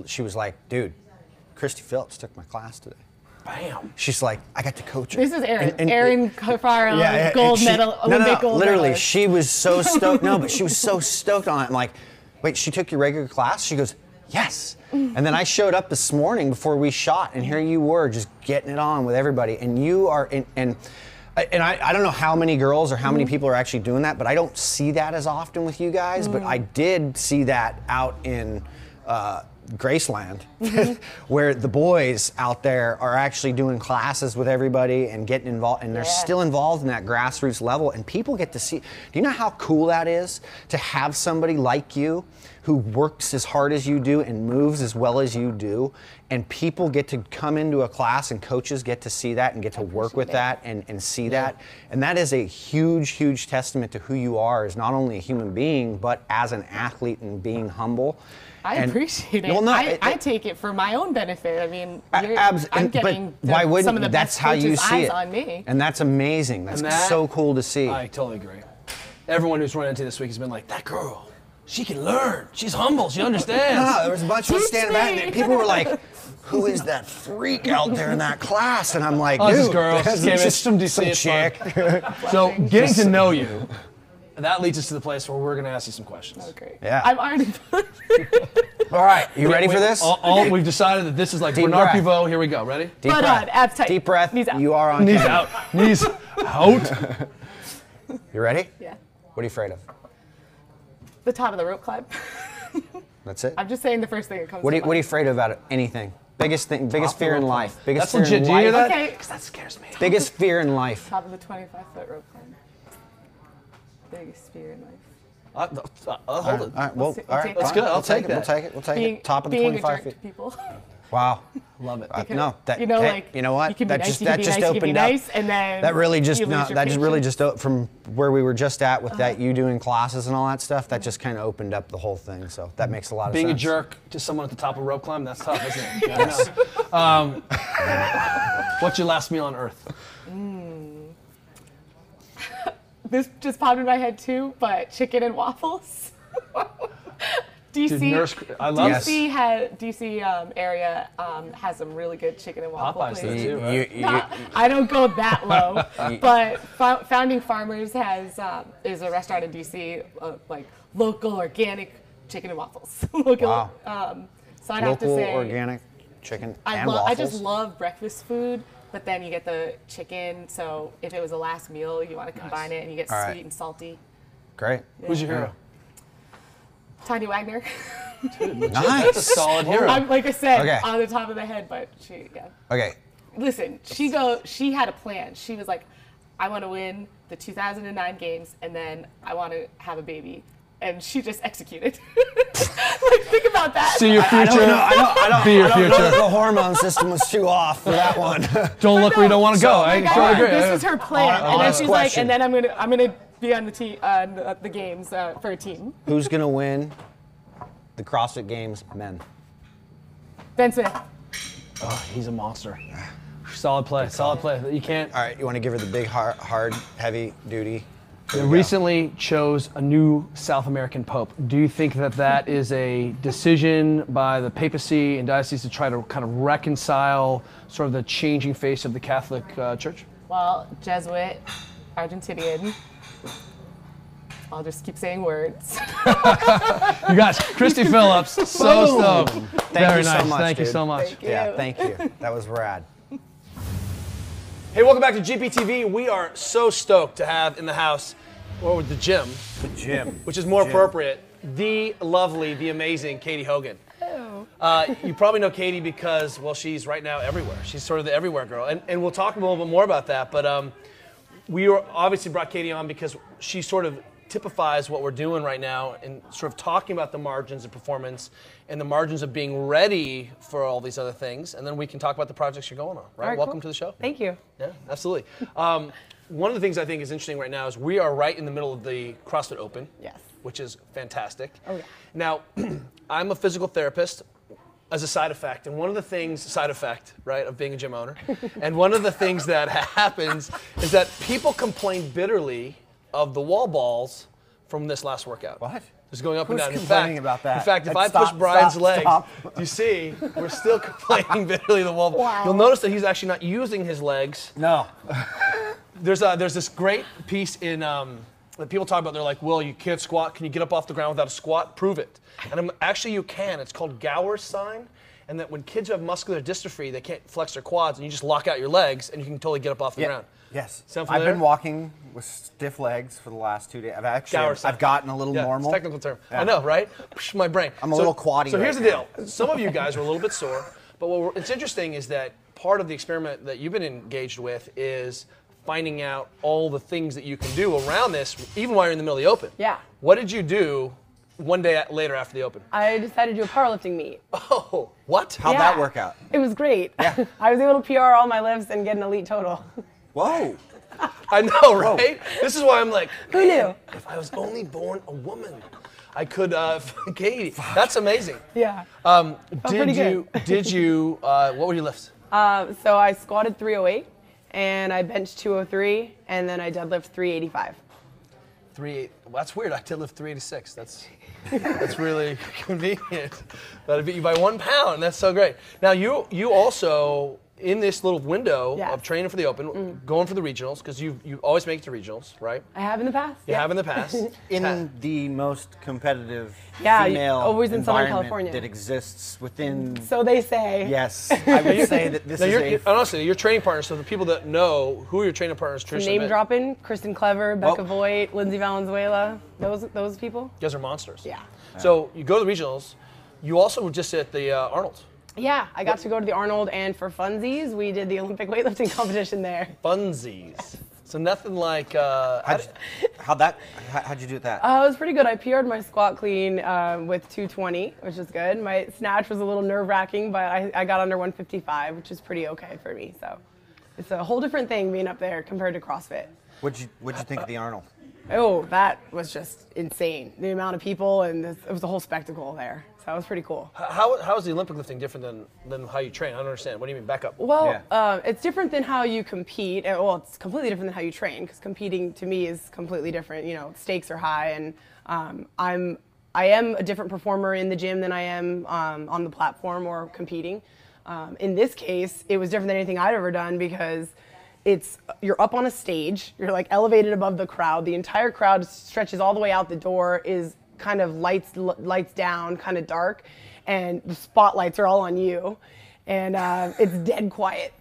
she was like, dude, Christy Phillips took my class today. Bam. She's like, I got to coach her. This is Erin. Erin Cafaro, yeah, gold she, medal, Olympic no, no, gold literally, medal. She was so stoked. No, but she was so stoked on it. I'm like, wait, she took your regular class? She goes, yes. And then I showed up this morning before we shot, and here you were just getting it on with everybody. And you are, in, and and I, I don't know how many girls or how many people are actually doing that, but I don't see that as often with you guys. Mm. But I did see that out in, uh, Graceland, mm-hmm. where the boys out there are actually doing classes with everybody and getting involved, and they're yeah. still involved in that grassroots level, and people get to see. Do you know how cool that is to have somebody like you who works as hard as you do and moves as well as you do, and people get to come into a class, and coaches get to see that and get to work with it. that and, and see yeah. that. And that is a huge, huge testament to who you are as not only a human being, but as an athlete, and being humble. I and, appreciate it. Well, no, I, it, I take it for my own benefit. I mean, you're, abs, I'm getting the, why some of the that's best how you see eyes it. on me. And that's amazing. That's that, so cool to see. I totally agree. Everyone who's run into this week has been like, that girl, she can learn. She's humble. She understands. No, there was a bunch of us standing back, and people were like, who is that freak out there in that class? And I'm like, dude, oh, this girl, that's just some decent chick. So getting to know you. And that leads us to the place where we're going to ask you some questions. Okay. Yeah. I'm already. All right. You wait, ready wait, for this? All, all, we've decided that this is like Bernard Pivot. Here we go. Ready? Deep Butt breath. On. Abs tight. Deep breath. Knees out. You are on. Knees time. out. Knees out. You ready? Yeah. What are you afraid of? The top of the rope climb. That's it. I'm just saying the first thing that comes. What do you, What are you afraid of about anything? Biggest thing, biggest fear in life. Biggest fear in life. That's legit. Do you hear that? Okay. Because that scares me. Biggest fear in life. Top of the twenty-five foot rope climb. Biggest fear in life. Uh, uh, I'll hold all it. All right, well, all right. That's good. I'll take it. We'll take it. We'll take being, it. Top of the twenty-five feet. People. Wow, love it. Because, no, that you know, hey, like, you know what? You that nice, just that just nice, opened up. Nice, and then that really just no, that just really just from where we were just at with uh-huh. that you doing classes and all that stuff. That just kind of opened up the whole thing. So that makes a lot of Being sense. Being a jerk to someone at the top of a rope climb, that's tough, isn't it? Yes. um, what's your last meal on earth? Mm. This just popped in my head too, but chicken and waffles. D C, Dude, nurse, I love D C, yes. had, D C um, area um, has some really good chicken and waffle places. Too, right? you, you, you, I don't go that low, but F Founding Farmers has um, is a restaurant in D C uh, like local organic chicken and waffles. local, wow. Um, so I'd local have to say organic chicken I and waffles. I just love breakfast food. But then you get the chicken. So if it was a last meal, you want to combine nice. it and you get All sweet right. and salty. Great. Yeah. Who's your hero? Tanya Wagner. Dude, nice. That's a solid hero. I'm, like I said, okay. on the top of the head, but she, yeah. Okay. Listen, she go. She had a plan. She was like, I want to win the two thousand nine games, and then I want to have a baby. And she just executed. Like, think about that. See your future. I, I don't know. I don't, I don't, be your I don't future. know the hormone system was too off for that one. Don't look no, where you don't want to so, go. I like, totally agree. This was her plan. I'll, I'll and then she's question. like, and then I'm going to, I'm going to, be on the team, uh, the games uh, for a team. Who's gonna win the CrossFit Games, men? Ben Smith. Oh, he's a monster. Solid play. Solid play. You can't. All right, you want to give her the big, hard, hard heavy duty. They recently go. chose a new South American pope. Do you think that that is a decision by the papacy and diocese to try to kind of reconcile sort of the changing face of the Catholic uh, Church? Well, Jesuit, Argentinian. I'll just keep saying words. You guys, Christy Phillips, so stoked. Thank Very you nice. so much, Thank dude. you so much. Thank you. Yeah, thank you. That was rad. Hey, welcome back to G P T V. We are so stoked to have in the house, or the gym, the gym, which is more gym. appropriate, the lovely, the amazing Katie Hogan. Oh. Uh, you probably know Katie because, well, she's right now everywhere. She's sort of the everywhere girl, and and we'll talk a little bit more about that. But um, we were obviously brought Katie on because she sort of typifies what we're doing right now and sort of talking about the margins of performance and the margins of being ready for all these other things, and then we can talk about the projects you're going on, right? right Welcome cool. to the show. Thank you. Yeah, absolutely. Um, one of the things I think is interesting right now is we are right in the middle of the CrossFit Open, yes. which is fantastic. Oh, yeah. Now, I'm a physical therapist as a side effect, and one of the things, side effect, right, of being a gym owner, and one of the things that happens is that people complain bitterly of the wall balls from this last workout. What? It's going up Who's and down. In fact, about that? in fact, if That's I push stop, Brian's stop, leg, stop. you see, we're still complaining bitterly of the wall ball. Wow. You'll notice that he's actually not using his legs. No. There's a, there's this great piece in um, that people talk about. They're like, "Well, you can't squat. Can you get up off the ground without a squat? Prove it." And I'm, actually, you can. It's called Gower's sign. And that when kids who have muscular dystrophy, they can't flex their quads, and you just lock out your legs, and you can totally get up off the yeah. ground. Yes. Sound familiar? I've been walking with stiff legs for the last two days. I've actually, I've gotten a little yeah, normal. It's a technical term. Yeah. I know, right? My brain. I'm a so, little quaddy. So here's right the deal. Now. Some of you guys are a little bit sore, but what we're, it's interesting is that part of the experiment that you've been engaged with is finding out all the things that you can do around this, even while you're in the middle of the Open. Yeah. What did you do one day later after the Open? I decided to do a powerlifting meet. Oh, what? How'd yeah. that work out? It was great. Yeah. I was able to P R all my lifts and get an elite total. Whoa. I know, right? Whoa. This is why I'm like, who knew? If I was only born a woman, I could, uh, Katie, Fuck. that's amazing. Yeah. Um, did, you, did you, uh, what were your lifts? Uh, so I squatted three oh eight, and I benched two oh three, and then I deadlift three eighty-five. three eighty-five, well, that's weird, I deadlift three eighty-six. That's, that's really convenient. That'd beat you by one pound, that's so great. Now you, you also, in this little window yes. of training for the Open, mm. going for the regionals, because you you always make it to regionals, right? I have in the past. You yeah. have in the past. in past. the most competitive yeah, female always in environment Southern California. that exists within. So they say. Yes, I would say that this now is. You're, a honestly, your training partners. So the people that know who your training partners traditionally. Name dropping: Kristen Clever, Becca oh. Voigt, Lindsay Valenzuela. Those those people. You guys are monsters. Yeah. yeah. So you go to the regionals. You also were just at the uh, Arnold. Yeah, I got what? to go to the Arnold, and for funsies, we did the Olympic weightlifting competition there. Funsies. Yes. So nothing like, uh, how'd, you, how'd that, how'd you do with that? Uh, it was pretty good. I P R'd my squat clean um, with two twenty, which is good. My snatch was a little nerve wracking, but I, I got under one fifty-five, which is pretty okay for me. So it's a whole different thing being up there compared to CrossFit. What'd you, what'd you think of the Arnold? Oh, that was just insane. The amount of people, and this, it was a whole spectacle there. So that was pretty cool. How, how is the Olympic lifting different than, than how you train? I don't understand. What do you mean, back up? Well, yeah. uh, it's different than how you compete. Well, it's completely different than how you train, because competing to me is completely different. You know, stakes are high, and um, I'm, I am a different performer in the gym than I am um, on the platform or competing. Um, in this case, it was different than anything I'd ever done, because it's, you're up on a stage, you're like elevated above the crowd, the entire crowd stretches all the way out the door, is kind of lights lights down, kind of dark, and the spotlights are all on you, and uh, it's dead quiet.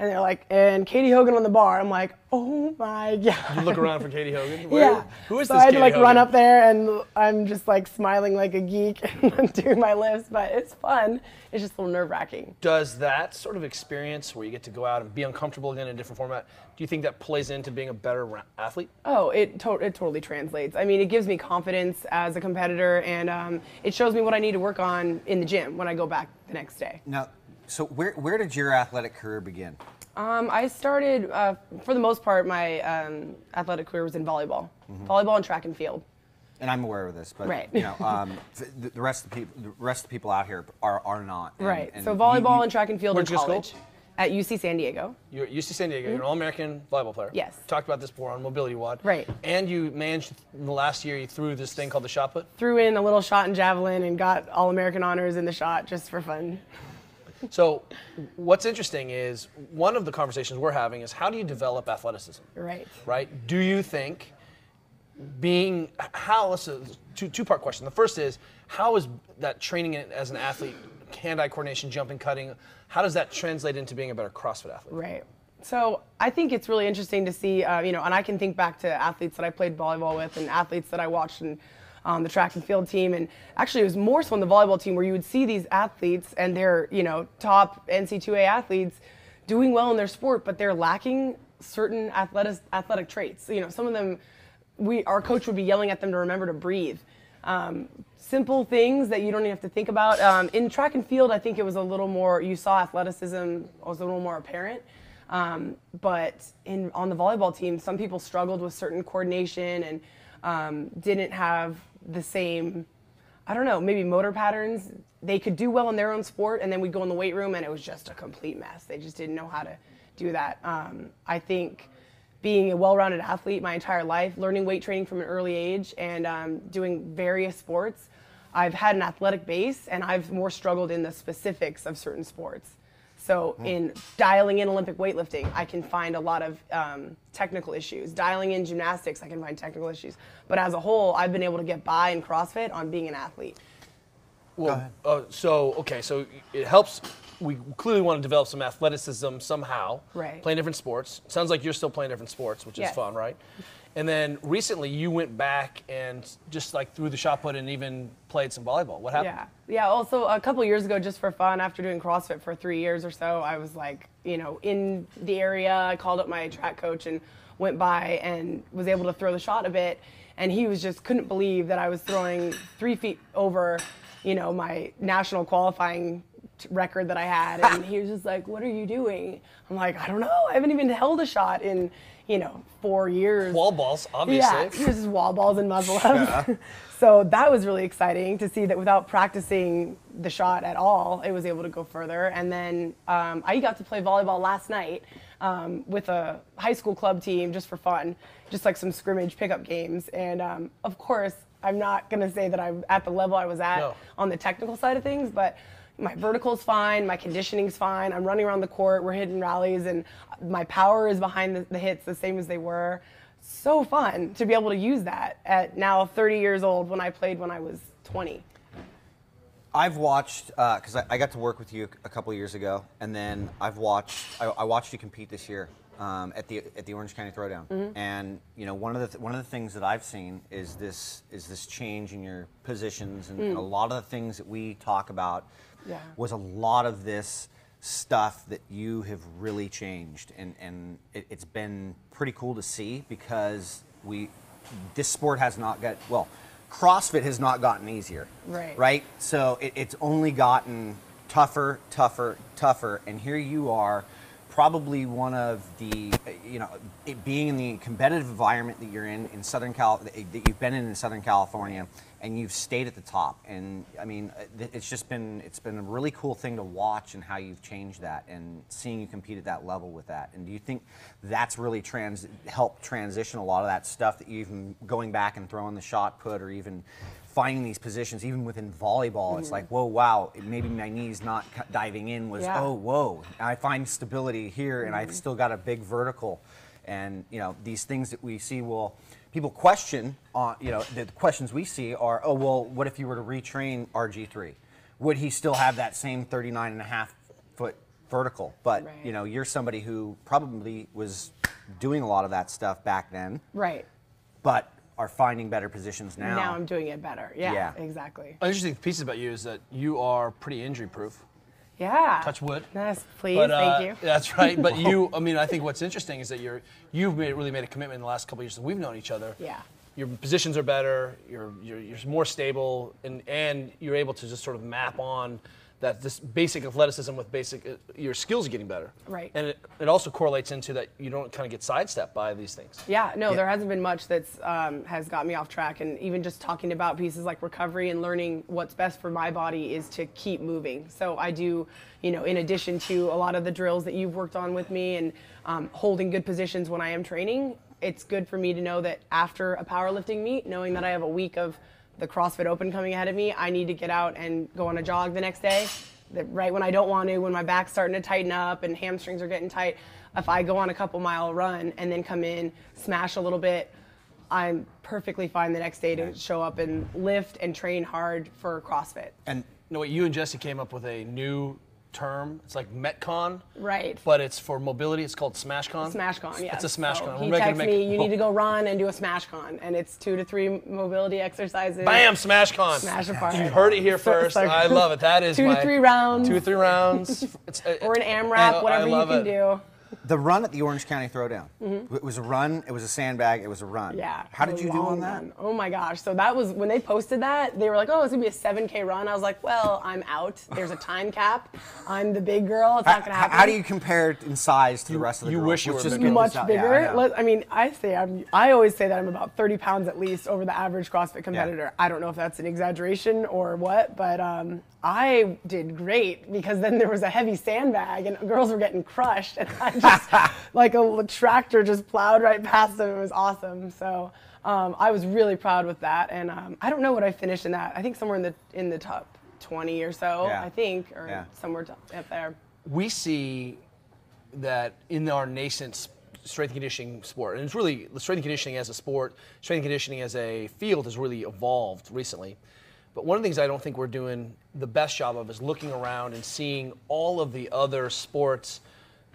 And they're like, and Katie Hogan on the bar. I'm like, oh my God. You look around for Katie Hogan? Where, yeah. Who is so this Katie So I'd like Hogan? Run up there, and I'm just like smiling like a geek and doing my lifts, but it's fun. It's just a little nerve wracking. Does that sort of experience where you get to go out and be uncomfortable again in a different format, do you think that plays into being a better athlete? Oh, it, to it totally translates. I mean, it gives me confidence as a competitor, and um, it shows me what I need to work on in the gym when I go back the next day. Now, so where, where did your athletic career begin? Um, I started, uh, for the most part, my um, athletic career was in volleyball. Mm-hmm. Volleyball and track and field. And I'm aware of this, but right. you know, um, the, the, rest of the, people, the rest of the people out here are, are not. And, right, and so volleyball you, you, and track and field in college. At U C San Diego. You're at U C San Diego. Mm-hmm. You're an All-American volleyball player. Yes. We talked about this before on Mobility Wad. Right. And you managed, in the last year, you threw this thing called the shot put? Threw in a little shot and javelin and got All-American honors in the shot just for fun. So what's interesting is one of the conversations we're having is how do you develop athleticism? Right. Right? Do you think being how this is two two-part question. The first is how is that training as an athlete, hand-eye coordination, jumping, cutting, how does that translate into being a better CrossFit athlete? Right. So I think it's really interesting to see, uh, you know, and I can think back to athletes that I played volleyball with and athletes that I watched and on the track and field team, and actually it was more so on the volleyball team where you would see these athletes and they're, you know, top N C double A athletes doing well in their sport, but they're lacking certain athletic athletic traits. You know, some of them, we our coach would be yelling at them to remember to breathe. Um, simple things that you don't even have to think about. Um, in track and field, I think it was a little more, you saw athleticism was a little more apparent. Um, but in on the volleyball team, some people struggled with certain coordination and um, didn't have the same, I don't know, maybe motor patterns. They could do well in their own sport, and then we'd go in the weight room and it was just a complete mess. They just didn't know how to do that. Um, I think being a well-rounded athlete my entire life, learning weight training from an early age, and um, doing various sports, I've had an athletic base, and I've more struggled in the specifics of certain sports. So mm. in dialing in Olympic weightlifting, I can find a lot of um, technical issues. Dialing in gymnastics, I can find technical issues. But as a whole, I've been able to get by in CrossFit on being an athlete. Well, uh, so, okay, so it helps. We clearly want to develop some athleticism somehow. Right. Playing different sports. Sounds like you're still playing different sports, which yes. is fun, right? And then recently you went back and just like threw the shot put and even played some volleyball. What happened? Yeah, yeah. Also a couple years ago, just for fun, after doing CrossFit for three years or so, I was like, you know, in the area. I called up my track coach and went by and was able to throw the shot a bit. And he was just couldn't believe that I was throwing three feet over, you know, my national qualifying record that I had, and he was just like, what are you doing? I'm like, I don't know, I haven't even held a shot in, you know, four years. Wall balls, obviously. Yeah, it was just wall balls and muzzle ups. Yeah. So that was really exciting to see that without practicing the shot at all, it was able to go further. And then um, I got to play volleyball last night um, with a high school club team just for fun, just like some scrimmage pickup games. And um, of course, I'm not gonna say that I'm at the level I was at no. on the technical side of things, but my vertical's fine, my conditioning's fine, I'm running around the court, we're hitting rallies, and my power is behind the, the hits the same as they were. So fun to be able to use that at now thirty years old when I played when I was twenty. I've watched, because uh, I, I got to work with you a couple years ago, and then I've watched, I, I watched you compete this year. um, at the at the Orange County Throwdown, mm-hmm. and you know one of the th one of the things that I've seen is this is this change in your positions and, mm. and a lot of the things that we talk about yeah. was a lot of this stuff that you have really changed, and and it, it's been pretty cool to see because we this sport has not got well. CrossFit has not gotten easier, right? Right. So it, it's only gotten tougher, tougher, tougher. And here you are, probably one of the, you know, it being in the competitive environment that you're in in Southern Cal, that you've been in in Southern California, and you've stayed at the top. And I mean, it's just been it's been a really cool thing to watch and how you've changed that and seeing you compete at that level with that. And do you think that's really trans helped transition a lot of that stuff that you even going back and throwing the shot put or even finding these positions, even within volleyball, mm-hmm. it's like, whoa, wow, maybe my knees not diving in was, yeah. oh, whoa, I find stability here mm-hmm. and I've still got a big vertical. And, you know, these things that we see will, people question, uh, you know, the questions we see are, oh, well, what if you were to retrain R G three? Would he still have that same thirty-nine and a half foot vertical? But, right. you know, you're somebody who probably was doing a lot of that stuff back then. Right. But are finding better positions now. Now I'm doing it better. Yeah, yeah. exactly. An interesting piece about you is that you are pretty injury proof. Yeah. Touch wood. Yes, please. But, uh, thank you. That's right. But you, I mean, I think what's interesting is that you're, you've made, really made a commitment in the last couple of years that we've known each other. Yeah. Your positions are better. You're, you're, you're more stable, and and you're able to just sort of map on that this basic athleticism with basic uh, your skills are getting better. Right. And it, it also correlates into that you don't kind of get sidestepped by these things. Yeah. No, yeah. there hasn't been much that's um, has got me off track, and even just talking about pieces like recovery and learning what's best for my body is to keep moving. So I do, you know, in addition to a lot of the drills that you've worked on with me and um, holding good positions when I am training, it's good for me to know that after a powerlifting meet, knowing that I have a week of the CrossFit Open coming ahead of me, I need to get out and go on a jog the next day. That right when I don't want to, when my back's starting to tighten up and hamstrings are getting tight, if I go on a couple mile run and then come in, smash a little bit, I'm perfectly fine the next day to show up and lift and train hard for CrossFit. And you know what, you and Jesse came up with a new term. It's like Metcon, right? But it's for mobility. It's called SmashCon. SmashCon, yeah. It's a SmashCon. So he texts me, you need to go run and do a SmashCon, and it's two to three mobility exercises. Bam! SmashCon. Smash apart. You heard it here first. I love it. That is two to three rounds. Two to three rounds. It's, uh, or an AMRAP, whatever you can do. The run at the Orange County Throwdown. Mm-hmm. It was a run. It was a sandbag. It was a run. Yeah. How did you do on that? Run. Oh my gosh! So that was when they posted that. They were like, "Oh, it's gonna be a seven K run." I was like, "Well, I'm out. There's a time cap. I'm the big girl. It's not gonna happen." How do you compare it in size to you, the rest of the? You girls? wish you were just much bigger. Yeah, I, Let, I mean, I say I'm. I always say that I'm about thirty pounds at least over the average CrossFit competitor. Yeah. I don't know if that's an exaggeration or what, but um, I did great because then there was a heavy sandbag and girls were getting crushed. And I just, like a tractor just plowed right past them. It was awesome. So um, I was really proud with that. And um, I don't know what I finished in that. I think somewhere in the in the top twenty or so, yeah. I think, or yeah. somewhere up there. We see that in our nascent strength and conditioning sport, and it's really, the strength and conditioning as a sport, strength and conditioning as a field has really evolved recently. But one of the things I don't think we're doing the best job of is looking around and seeing all of the other sports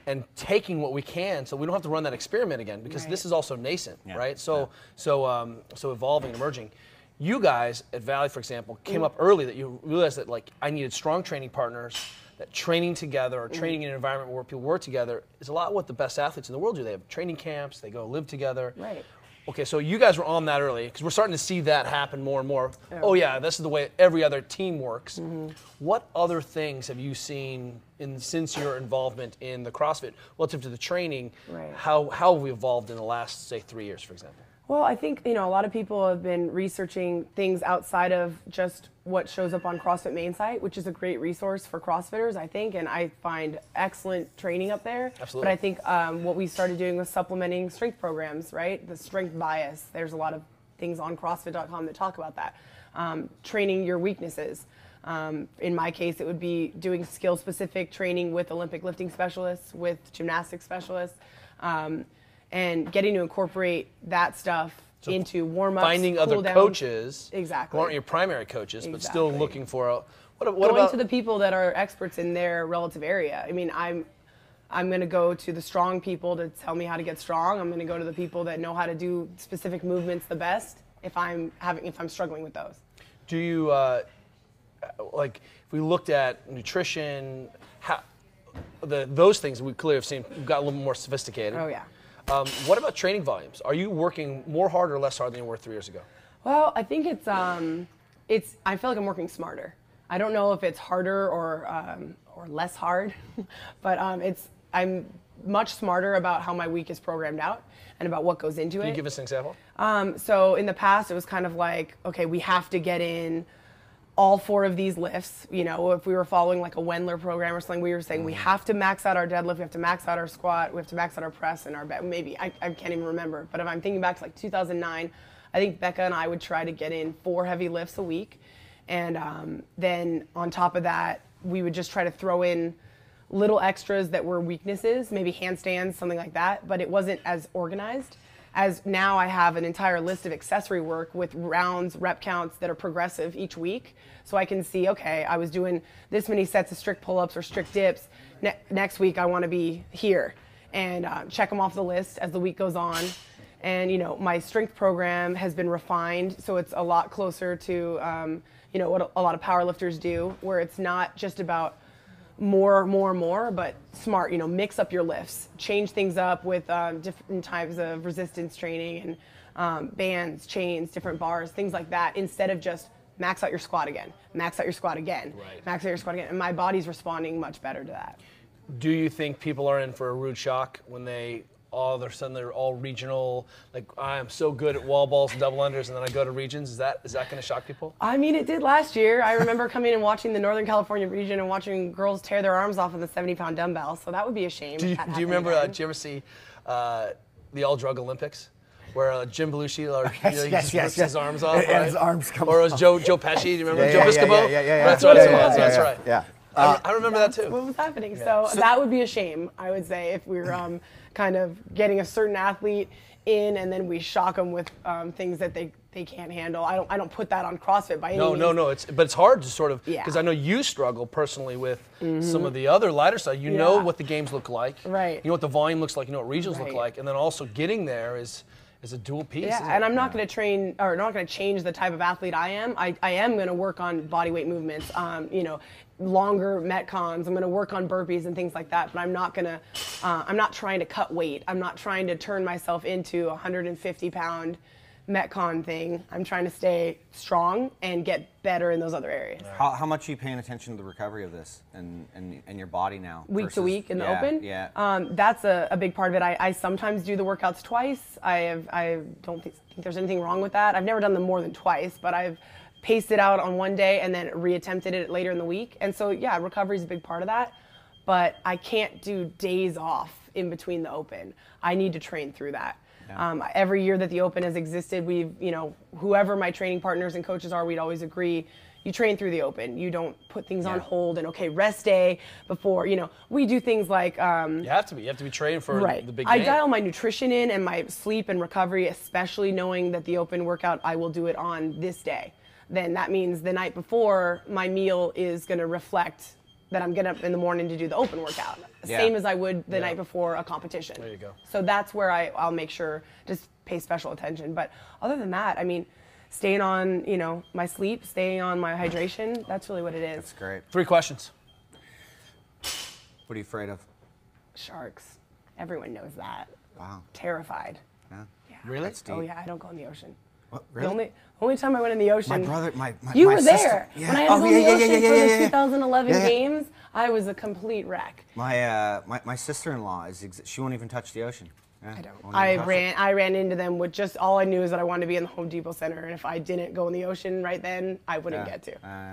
and taking what we can, so we don't have to run that experiment again, because right. this is also nascent, yeah. right? So, yeah. so, um, so evolving and emerging. You guys at Valley, for example, came mm. up early that you realized that, like, I needed strong training partners, that training together or training mm. in an environment where people work together is a lot what the best athletes in the world do. They have training camps, they go live together. Right. Okay, so you guys were on that early, because we're starting to see that happen more and more. Okay. Oh yeah, this is the way every other team works. Mm-hmm. What other things have you seen in since your involvement in the CrossFit relative to the training? Right. How how have we evolved in the last, say, three years, for example? Well, I think, you know, a lot of people have been researching things outside of just what shows up on CrossFit main site, which is a great resource for CrossFitters, I think, and I find excellent training up there. Absolutely. But I think um, what we started doing was supplementing strength programs, right? The strength bias. There's a lot of things on CrossFit dot com that talk about that. Um, training your weaknesses. Um, in my case, it would be doing skill-specific training with Olympic lifting specialists, with gymnastics specialists. Um, And getting to incorporate that stuff so into warm-ups, finding cool other downs. coaches, exactly, who aren't your primary coaches, exactly. but still looking for a, what, what going about, to the people that are experts in their relative area. I mean, I'm, I'm going to go to the strong people to tell me how to get strong. I'm going to go to the people that know how to do specific movements the best if I'm having if I'm struggling with those. Do you uh, like if we looked at nutrition, how the those things we clearly have seen got a little more sophisticated. Oh yeah. Um, what about training volumes? Are you working more hard or less hard than you were three years ago? Well, I think it's um, it's I feel like I'm working smarter. I don't know if it's harder or um, or less hard, but um, it's I'm much smarter about how my week is programmed out and about what goes into it. Can you give us an example? Um, so in the past, it was kind of like, okay, we have to get in all four of these lifts. You know, if we were following like a Wendler program or something, we were saying mm-hmm. we have to max out our deadlift, we have to max out our squat, we have to max out our press and our back. Maybe, I, I can't even remember. But if I'm thinking back to like two thousand nine, I think Becca and I would try to get in four heavy lifts a week. And um, then on top of that, we would just try to throw in little extras that were weaknesses, maybe handstands, something like that, but it wasn't as organized as now. I have an entire list of accessory work with rounds, rep counts that are progressive each week. So I can see, okay, I was doing this many sets of strict pull-ups or strict dips. Ne- next week I wanna be here, and uh, check them off the list as the week goes on. And you know, my strength program has been refined, so it's a lot closer to um, you know, what a lot of powerlifters do, where it's not just about more, more, more, but smart. You know, mix up your lifts, change things up with um, different types of resistance training and um, bands, chains, different bars, things like that, instead of just max out your squat again, max out your squat again, right. max out your squat again. And my body's responding much better to that. Do you think people are in for a rude shock when they all of a sudden they're all regional, like I'm so good at wall balls and double unders, and then I go to regions? Is that is that going to shock people? I mean, it did last year. I remember coming and watching the Northern California region and watching girls tear their arms off with a seventy pound dumbbell, so that would be a shame. Do you, do you remember, uh, did you ever see uh, the All Drug Olympics? Where uh, Jim Belushi, like, yes, you know, he yes, just yes, rips yes. his arms off, right? And his arms come off. Or it was Joe, Joe Pesci, do you remember? Yeah, yeah, Joe yeah, Piscopo? Yeah, yeah, yeah, yeah. That's right, yeah, yeah, that's, yeah, that's yeah, right. Yeah. Uh, I remember that too. What was happening? Yeah. So, so that would be a shame, I would say, if we were um, kind of getting a certain athlete in and then we shock them with um, things that they, they can't handle. I don't I don't put that on CrossFit by any no, means. No, no, no. It's but it's hard to sort of because yeah. I know you struggle personally with mm-hmm. some of the other lighter side. You yeah. know what the games look like. Right. You know what the volume looks like. You know what regionals right. look like. And then also getting there is. It's a dual piece. Yeah, and I'm not going to train or not going to change the type of athlete I am. I, I am going to work on body weight movements, um, you know, longer metcons. I'm going to work on burpees and things like that. But I'm not going to. Uh, I'm not trying to cut weight. I'm not trying to turn myself into a one hundred fifty pound metcon thing. I'm trying to stay strong and get better in those other areas. How, how much are you paying attention to the recovery of this and and, and your body now? Week versus, to week in the yeah, open? Yeah. Um, that's a, a big part of it. I, I sometimes do the workouts twice. I have, I don't think, think there's anything wrong with that. I've never done them more than twice, but I've paced it out on one day and then reattempted it later in the week. And so, yeah, recovery is a big part of that. But I can't do days off in between the open. I need to train through that. Yeah. Um, every year that the Open has existed, we've, you know, whoever my training partners and coaches are, we'd always agree, you train through the Open. You don't put things yeah. on hold and, okay, rest day before, you know, we do things like... Um, you have to be. You have to be training for right. the big game. I dial my nutrition in and my sleep and recovery, especially knowing that the Open workout, I will do it on this day. Then that means the night before, my meal is going to reflect that I'm getting up in the morning to do the Open workout, yeah. same as I would the yeah. night before a competition. There you go. So that's where I, I'll make sure, just pay special attention. But other than that, I mean, staying on, you know, my sleep, staying on my hydration, that's really what it is. That's great. Three questions. What are you afraid of? Sharks. Everyone knows that. Wow. Terrified. Yeah. yeah. Really? That's deep. Oh yeah, I don't go in the ocean. What, really? The only, only time I went in the ocean. My brother, my, my You my were sister. there. Yeah. When I had oh, to go yeah, in the yeah, ocean yeah, yeah, for yeah, yeah, the twenty eleven yeah, yeah. games, I was a complete wreck. My uh, my, my sister-in-law, is ex- she won't even touch the ocean. Yeah, I don't. I ran it. I ran into them with just, all I knew is that I wanted to be in the Home Depot Center, and if I didn't go in the ocean right then, I wouldn't yeah. get to. Uh,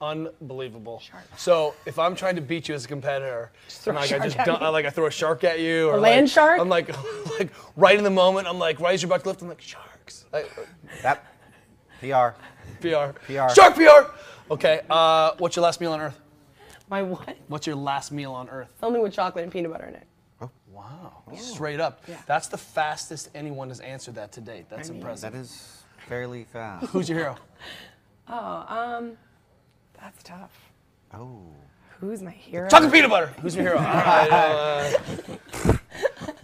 Unbelievable. Shark. So if I'm trying to beat you as a competitor, and like I just dump, I like I throw a shark at you, or a land like, shark. I'm like, like right in the moment, I'm like, right as you're about to lift, I'm like, sharks. I, that P R. P R. P R. Shark P R. Okay. Uh, what's your last meal on earth? My what? What's your last meal on earth? Something with chocolate and peanut butter in it. Oh. Wow. Yeah. Straight up. Yeah. That's the fastest anyone has answered that to date. That's I mean, impressive. That is fairly fast. Who's your hero? Oh. Um. That's tough. Oh. Who's my hero? Chocolate peanut butter. Who's your hero? All right. Uh,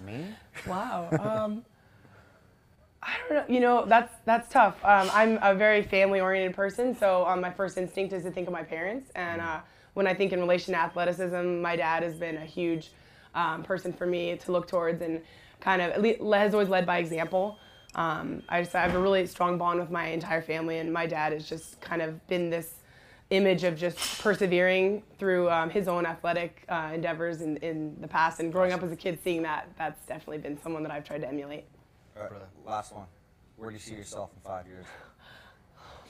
me? Wow. Um, I don't know. You know, that's that's tough. Um, I'm a very family-oriented person, so um, my first instinct is to think of my parents. And uh, when I think in relation to athleticism, my dad has been a huge um, person for me to look towards, and kind of at least, has always led by example. Um, I just I have a really strong bond with my entire family, and my dad has just kind of been this image of just persevering through um, his own athletic uh, endeavors in, in the past, and growing up as a kid, seeing that, that's definitely been someone that I've tried to emulate. All right, brother, last one. Where do you see yourself in five years?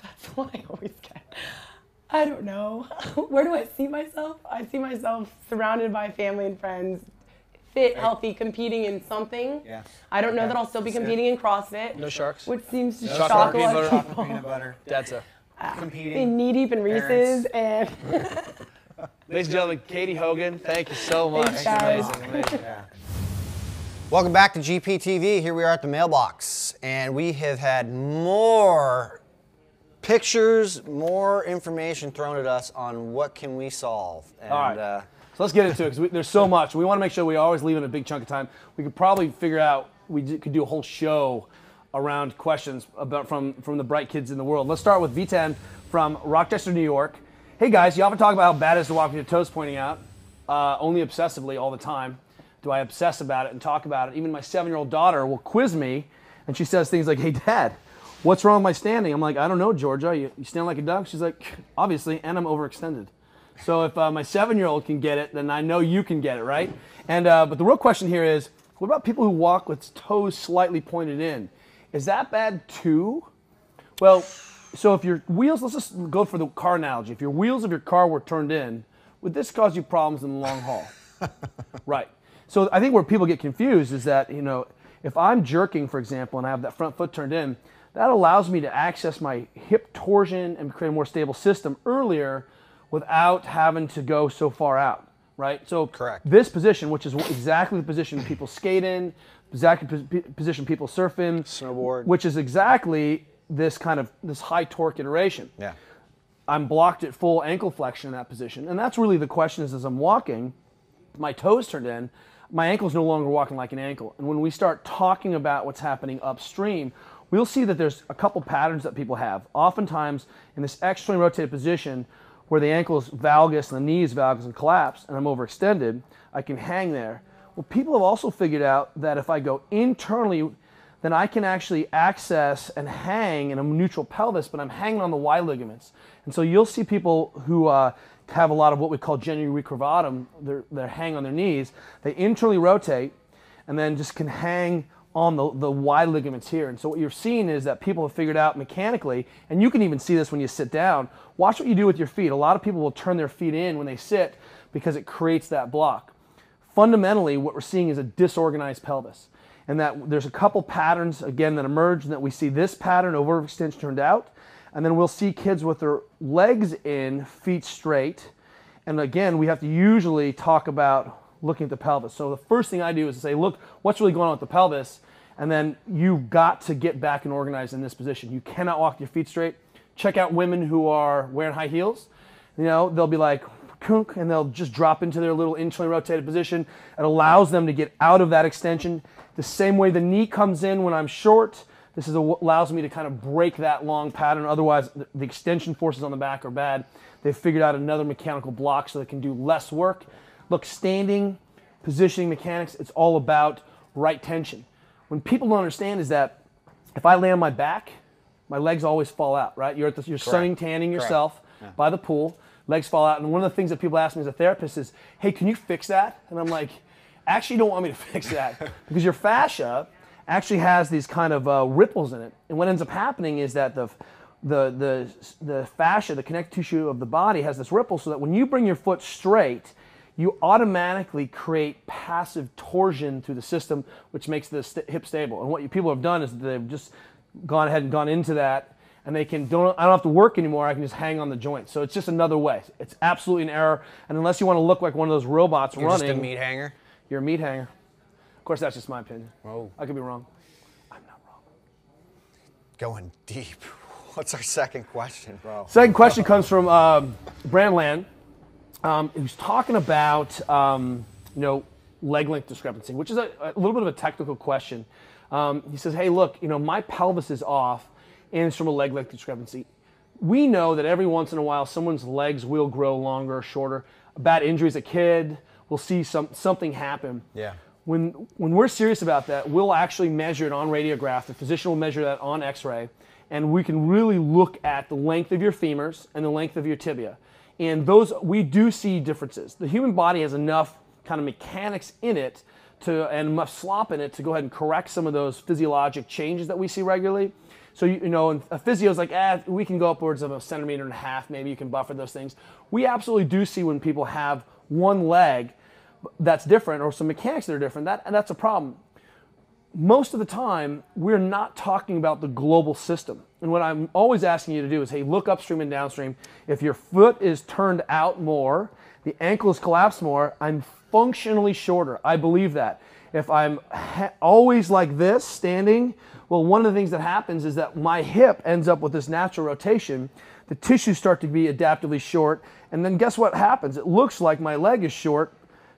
That's the one I always get. I don't know. Where do I see myself? I see myself surrounded by family and friends, fit, healthy, competing in something. Yeah. I don't know okay. that I'll still be competing in CrossFit. No sharks. Which seems to no shock a lot of people. Chocolate peanut butter. That's a competing. In knee deep in Reese's and. Ladies and gentlemen, Katie Hogan, thank you so much. Thanks, amazing, amazing. Yeah. Welcome back to G P T V. Here we are at the mailbox, and we have had more pictures, more information thrown at us on what can we solve. And, all right. Uh, So let's get into it, because there's so much. We want to make sure we always leave in a big chunk of time. We could probably figure out, we d could do a whole show around questions about from, from the bright kids in the world. Let's start with V ten from Rochester, New York. Hey guys, you often talk about how bad it is to walk with your toes pointing out, uh, only obsessively all the time. Do I obsess about it and talk about it? Even my seven-year-old daughter will quiz me, and she says things like, hey dad, what's wrong with my standing? I'm like, I don't know, Georgia, you, you stand like a duck? She's like, obviously, and I'm overextended. So if uh, my seven-year-old can get it, then I know you can get it, right? And uh, but the real question here is, what about people who walk with toes slightly pointed in? Is that bad too? Well, so if your wheels, let's just go for the car analogy. If your wheels of your car were turned in, would this cause you problems in the long haul? Right. So I think where people get confused is that, you know, if I'm jerking, for example, and I have that front foot turned in, that allows me to access my hip torsion and create a more stable system earlier, without having to go so far out, right? So correct. This position, which is exactly the position people skate in, exactly the position people surf in, snowboard, which is exactly this kind of this high torque iteration. Yeah, I'm blocked at full ankle flexion in that position, and that's really the question: is as I'm walking, my toes turned in, my ankle's no longer walking like an ankle. And when we start talking about what's happening upstream, we'll see that there's a couple patterns that people have. Oftentimes, in this externally rotated position, where the ankle is valgus and the knee is valgus and collapsed, and I'm overextended, I can hang there. Well, people have also figured out that if I go internally, then I can actually access and hang in a neutral pelvis, but I'm hanging on the Y ligaments. And so you'll see people who uh, have a lot of what we call genu recurvatum, they're, they're hang on their knees, they internally rotate, and then just can hang on the, the Y ligaments here. And so what you're seeing is that people have figured out mechanically, and you can even see this when you sit down, watch what you do with your feet. A lot of people will turn their feet in when they sit because it creates that block. Fundamentally, what we're seeing is a disorganized pelvis, and that there's a couple patterns, again, that emerge, and that we see this pattern, overextension turned out, and then we'll see kids with their legs in, feet straight, and again, we have to usually talk about looking at the pelvis. So the first thing I do is to say, look, what's really going on with the pelvis? And then you've got to get back and organized in this position. You cannot walk your feet straight. Check out women who are wearing high heels. You know, they'll be like, kunk, and they'll just drop into their little internally rotated position. It allows them to get out of that extension. The same way the knee comes in when I'm short, this is a, allows me to kind of break that long pattern. Otherwise, the, the extension forces on the back are bad. They've figured out another mechanical block so they can do less work. Look, standing, positioning mechanics, it's all about right tension. When people don't understand is that if I lay on my back, my legs always fall out, right? You're, at the, you're sunning, tanning yourself yeah. by the pool, legs fall out. And one of the things that people ask me as a therapist is, hey, can you fix that? And I'm like, actually, you don't want me to fix that because your fascia actually has these kind of uh, ripples in it. And what ends up happening is that the, the, the, the fascia, the connective tissue of the body has this ripple so that when you bring your foot straight, you automatically create passive torsion through the system, which makes the st hip stable. And what you, people have done is they've just gone ahead and gone into that, and they can, don't, I don't have to work anymore, I can just hang on the joint. So it's just another way. It's absolutely an error, and unless you want to look like one of those robots you're running. You're just a meat hanger? You're a meat hanger. Of course, that's just my opinion. Whoa. I could be wrong. I'm not wrong. Going deep. What's our second question, bro? Second question comes from um, Brandland. Um, he was talking about, um, you know, leg length discrepancy, which is a, a little bit of a technical question. Um, he says, hey, look, you know, my pelvis is off and it's from a leg length discrepancy. We know that every once in a while, someone's legs will grow longer or shorter. A bad injury as a kid, we'll see some, something happen. Yeah. When, when we're serious about that, we'll actually measure it on radiograph. The physician will measure that on x-ray, and we can really look at the length of your femurs and the length of your tibia. And those, we do see differences. The human body has enough kind of mechanics in it to, and enough slop in it to go ahead and correct some of those physiologic changes that we see regularly. So, you, you know, and a physio's like, ah, eh, we can go upwards of a centimeter and a half, maybe you can buffer those things. We absolutely do see when people have one leg that's different or some mechanics that are different, that, and that's a problem. Most of the time, we're not talking about the global system. And what I'm always asking you to do is, hey, look upstream and downstream. If your foot is turned out more, the ankle is collapsed more, I'm functionally shorter. I believe that. If I'm ha always like this, standing, well, one of the things that happens is that my hip ends up with this natural rotation. The tissues start to be adaptively short. And then guess what happens? It looks like my leg is short,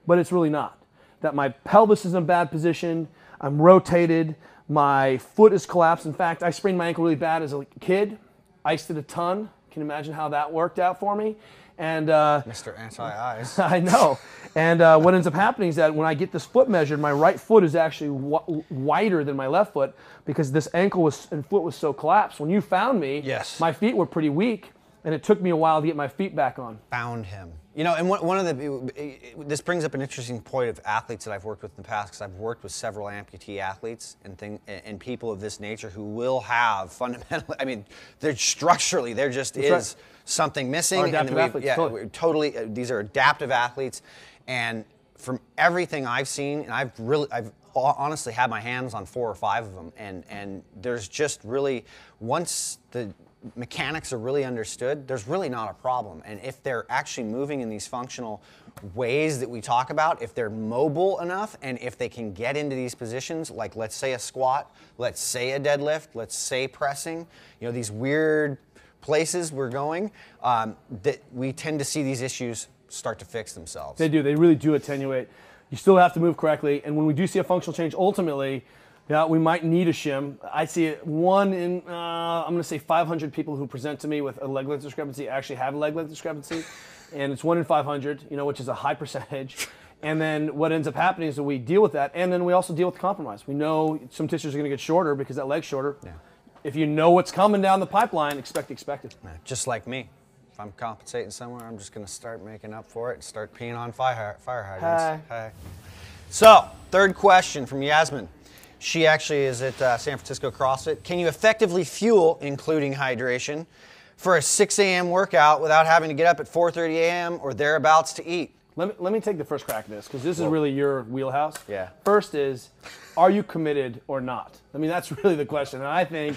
but it's really not. That my pelvis is in a bad position. I'm rotated, my foot is collapsed. In fact, I sprained my ankle really bad as a kid. Iced it a ton. Can you imagine how that worked out for me? And uh, Mister Anti-Ice. I know. And uh, what ends up happening is that when I get this foot measured, my right foot is actually w wider than my left foot because this ankle was, and foot was so collapsed. When you found me, yes, my feet were pretty weak, and it took me a while to get my feet back on. Found him. You know, and one of the, this brings up an interesting point of athletes that I've worked with in the past, because I've worked with several amputee athletes and thing, and people of this nature who will have fundamentally, I mean, they're structurally, there just That's is right. something missing. Our adaptive and athletes, yeah, totally. totally uh, these are adaptive athletes, and from everything I've seen, and I've really, I've honestly had my hands on four or five of them, and and there's just really, once the mechanics are really understood, there's really not a problem. And if they're actually moving in these functional ways that we talk about, if they're mobile enough, and if they can get into these positions, like let's say a squat, let's say a deadlift, let's say pressing, you know, these weird places we're going, um, that we tend to see these issues start to fix themselves. They do, they really do attenuate. You still have to move correctly, and when we do see a functional change, ultimately, yeah, we might need a shim. I see it one in, uh, I'm going to say five hundred people who present to me with a leg length discrepancy actually have a leg length discrepancy. And it's one in five hundred, you know, which is a high percentage. And then what ends up happening is that we deal with that. And then we also deal with compromise. We know some tissues are going to get shorter because that leg's shorter. Yeah. If you know what's coming down the pipeline, expect the expected. Just like me. If I'm compensating somewhere, I'm just going to start making up for it and start peeing on fire, fire hydrants. Hi. Hi. So, third question from Yasmin. She actually is at uh, San Francisco CrossFit. Can you effectively fuel, including hydration, for a six A M workout without having to get up at four thirty A M or thereabouts to eat? Let me, let me take the first crack at this, because this well, is really your wheelhouse. Yeah. First is, are you committed or not? I mean, that's really the question. And I think,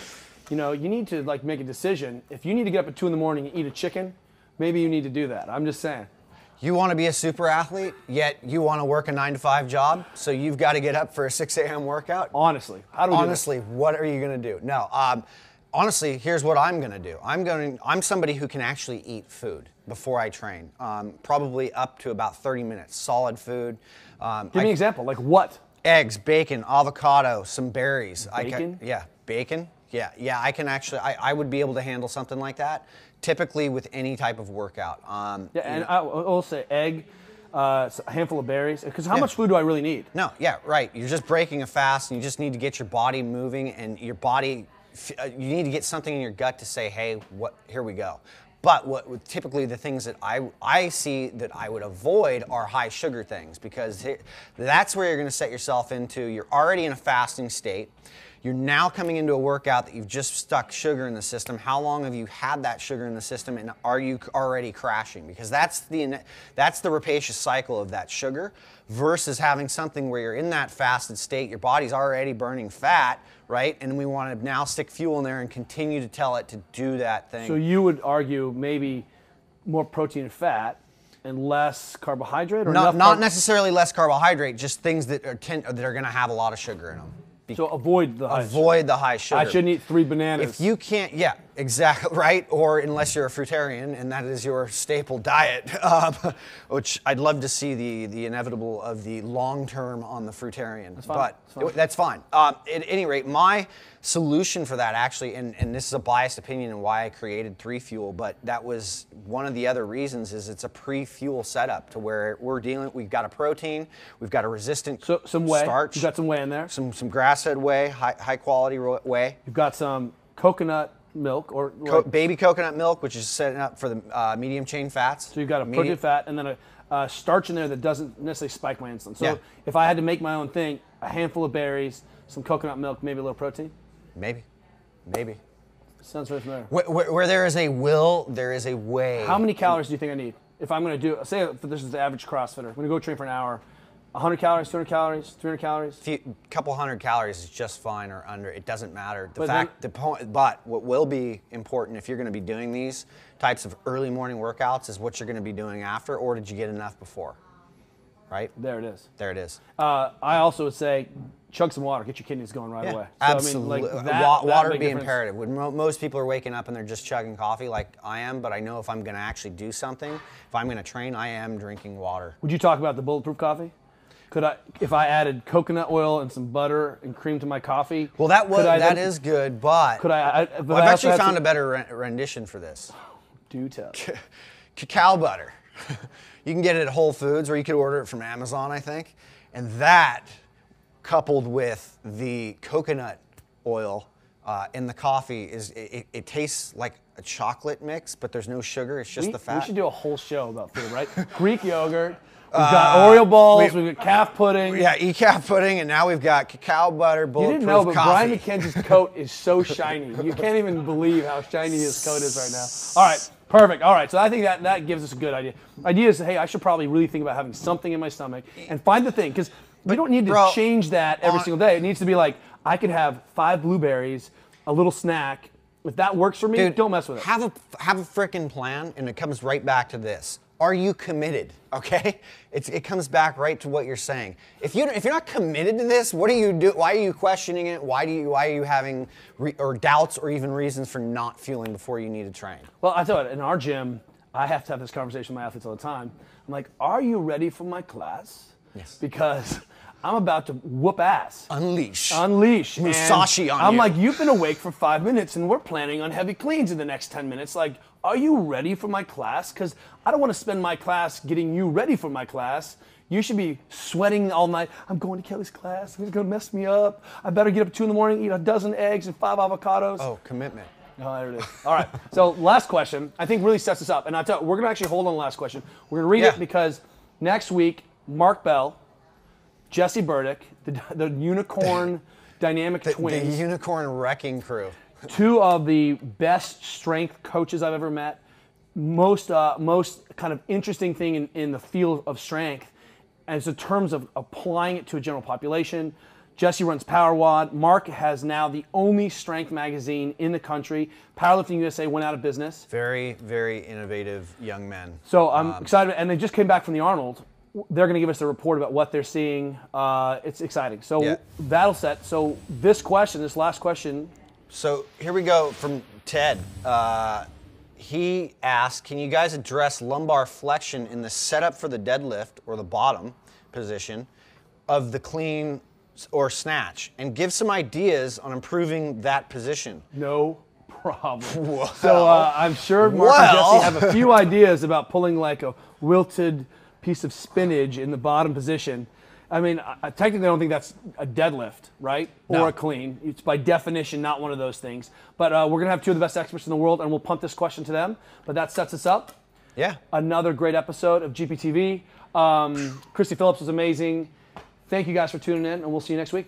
you know, you need to like make a decision. If you need to get up at two in the morning and eat a chicken, maybe you need to do that. I'm just saying. You want to be a super athlete, yet you want to work a nine to five job, so you've got to get up for a six A M workout? Honestly, how do we honestly, do what are you going to do? No, um, honestly, here's what I'm going to do. I'm going. I'm somebody who can actually eat food before I train, um, probably up to about thirty minutes, solid food. Um, Give me I, an example, like what? Eggs, bacon, avocado, some berries. Bacon? I can, yeah, bacon. Yeah, yeah, I can actually, I, I would be able to handle something like that, typically with any type of workout. Um, yeah, and you know, I will say egg, uh, a handful of berries, because how yeah. much food do I really need? No, yeah, right. You're just breaking a fast, and you just need to get your body moving, and your body, you need to get something in your gut to say, hey, what? Here we go. But what typically the things that I, I see that I would avoid are high sugar things, because that's where you're going to set yourself into. You're already in a fasting state. You're now coming into a workout that you've just stuck sugar in the system. How long have you had that sugar in the system, and are you already crashing? Because that's the, that's the rapacious cycle of that sugar versus having something where you're in that fasted state, your body's already burning fat, right? And we want to now stick fuel in there and continue to tell it to do that thing. So you would argue maybe more protein and fat, and less carbohydrate? Or not, not necessarily less carbohydrate, just things that are, that are going to have a lot of sugar in them. So avoid the high avoid sugar. the high sugar. I shouldn't eat three bananas. If you can't, yeah, exactly, right? Or unless you're a fruitarian and that is your staple diet, um, which I'd love to see the, the inevitable of the long term on the fruitarian. That's fine. But that's fine. It, that's fine. Um, at any rate, my solution for that actually, and, and this is a biased opinion and why I created Three Fuel, but that was one of the other reasons is it's a pre-fuel setup to where we're dealing, we've got a protein, we've got a resistant so, some whey. starch. You've got some whey in there? Some, some grass. Said whey, high, high quality whey. You've got some coconut milk or Co baby coconut milk, which is setting up for the uh, medium chain fats. So you've got a medium. protein fat and then a uh, starch in there that doesn't necessarily spike my insulin. So yeah. if I had to make my own thing, a handful of berries, some coconut milk, maybe a little protein? Maybe, maybe. Sounds very familiar. Where, where, where there is a will, there is a way. How many calories do you think I need? If I'm gonna do, say if this is the average CrossFitter, I'm gonna go train for an hour, one hundred calories, two hundred calories, three hundred calories? A couple hundred calories is just fine or under. It doesn't matter. The but fact, the point, but what will be important if you're going to be doing these types of early morning workouts is what you're going to be doing after, or did you get enough before? Right? There it is. There it is. Uh, I also would say chug some water. Get your kidneys going right yeah, away. So, absolutely. I mean, like that, Wa water would be difference. imperative. When mo most people are waking up and they're just chugging coffee like I am, but I know if I'm going to actually do something, if I'm going to train, I am drinking water. Would you talk about the bulletproof coffee? Could I, if I added coconut oil and some butter and cream to my coffee? Well, that was, that then, is good, but could I? I well, I've I actually found to, a better re rendition for this. Oh, do tell. C cacao butter. You can get it at Whole Foods, or you could order it from Amazon, I think. And that, coupled with the coconut oil uh, in the coffee, is it, it, it tastes like a chocolate mix, but there's no sugar. It's just we, the fat. We should do a whole show about food, right? Greek yogurt. We've got uh, Oreo balls, we, we've got calf pudding. Yeah, e-calf pudding, and now we've got cacao butter, bulletproof coffee. You didn't know, but coffee. Brian McKenzie's coat is so shiny. You can't even believe how shiny his coat is right now. All right, perfect. All right, so I think that, that gives us a good idea. Idea is, hey, I should probably really think about having something in my stomach and find the thing, because you don't need to bro, change that every on, single day. It needs to be like, I could have five blueberries, a little snack. If that works for me, dude, don't mess with it. Have a, have a frickin' plan, and it comes right back to this. Are you committed, okay? It's, it comes back right to what you're saying. If, you, if you're not committed to this, what do you do? Why are you questioning it? Why, do you, why are you having re or doubts or even reasons for not fueling before you need to train? Well, I tell you, in our gym, I have to have this conversation with my athletes all the time. I'm like, are you ready for my class? Yes. Because I'm about to whoop ass. Unleash. Unleash. Musashi on you. I'm like, you've been awake for five minutes and we're planning on heavy cleans in the next ten minutes. Like, are you ready for my class? Because I don't want to spend my class getting you ready for my class. You should be sweating all night. I'm going to Kelly's class. He's going to mess me up. I better get up at two in the morning, eat a dozen eggs and five avocados. Oh, commitment. Oh, there it is. All right. So last question, I think really sets us up. And I tell you, we're going to actually hold on the last question. We're going to read yeah. it because next week, Mark Bell, Jesse Burdick, the, the unicorn dynamic the, twins. The unicorn wrecking crew. Two of the best strength coaches I've ever met. Most, uh, most kind of interesting thing in, in the field of strength as in terms of applying it to a general population. Jesse runs Power Wad. Mark has now the only strength magazine in the country. Powerlifting U S A went out of business. Very, very innovative young men. So I'm um, excited. And they just came back from the Arnold. They're going to give us a report about what they're seeing. Uh, it's exciting. So yeah. that'll set. So this question, this last question. So here we go from Ted. Uh, he asked, can you guys address lumbar flexion in the setup for the deadlift or the bottom position of the clean or snatch and give some ideas on improving that position? No problem. Wow. So uh, I'm sure Mark well. and Jesse have a few ideas about pulling like a wilted piece of spinach in the bottom position. I mean, I technically don't think that's a deadlift, right? No. Or a clean. It's by definition not one of those things. But uh, we're going to have two of the best experts in the world, and we'll pump this question to them. But that sets us up. Yeah. Another great episode of G P T V. Um, Christy Phillips was amazing. Thank you guys for tuning in, and we'll see you next week.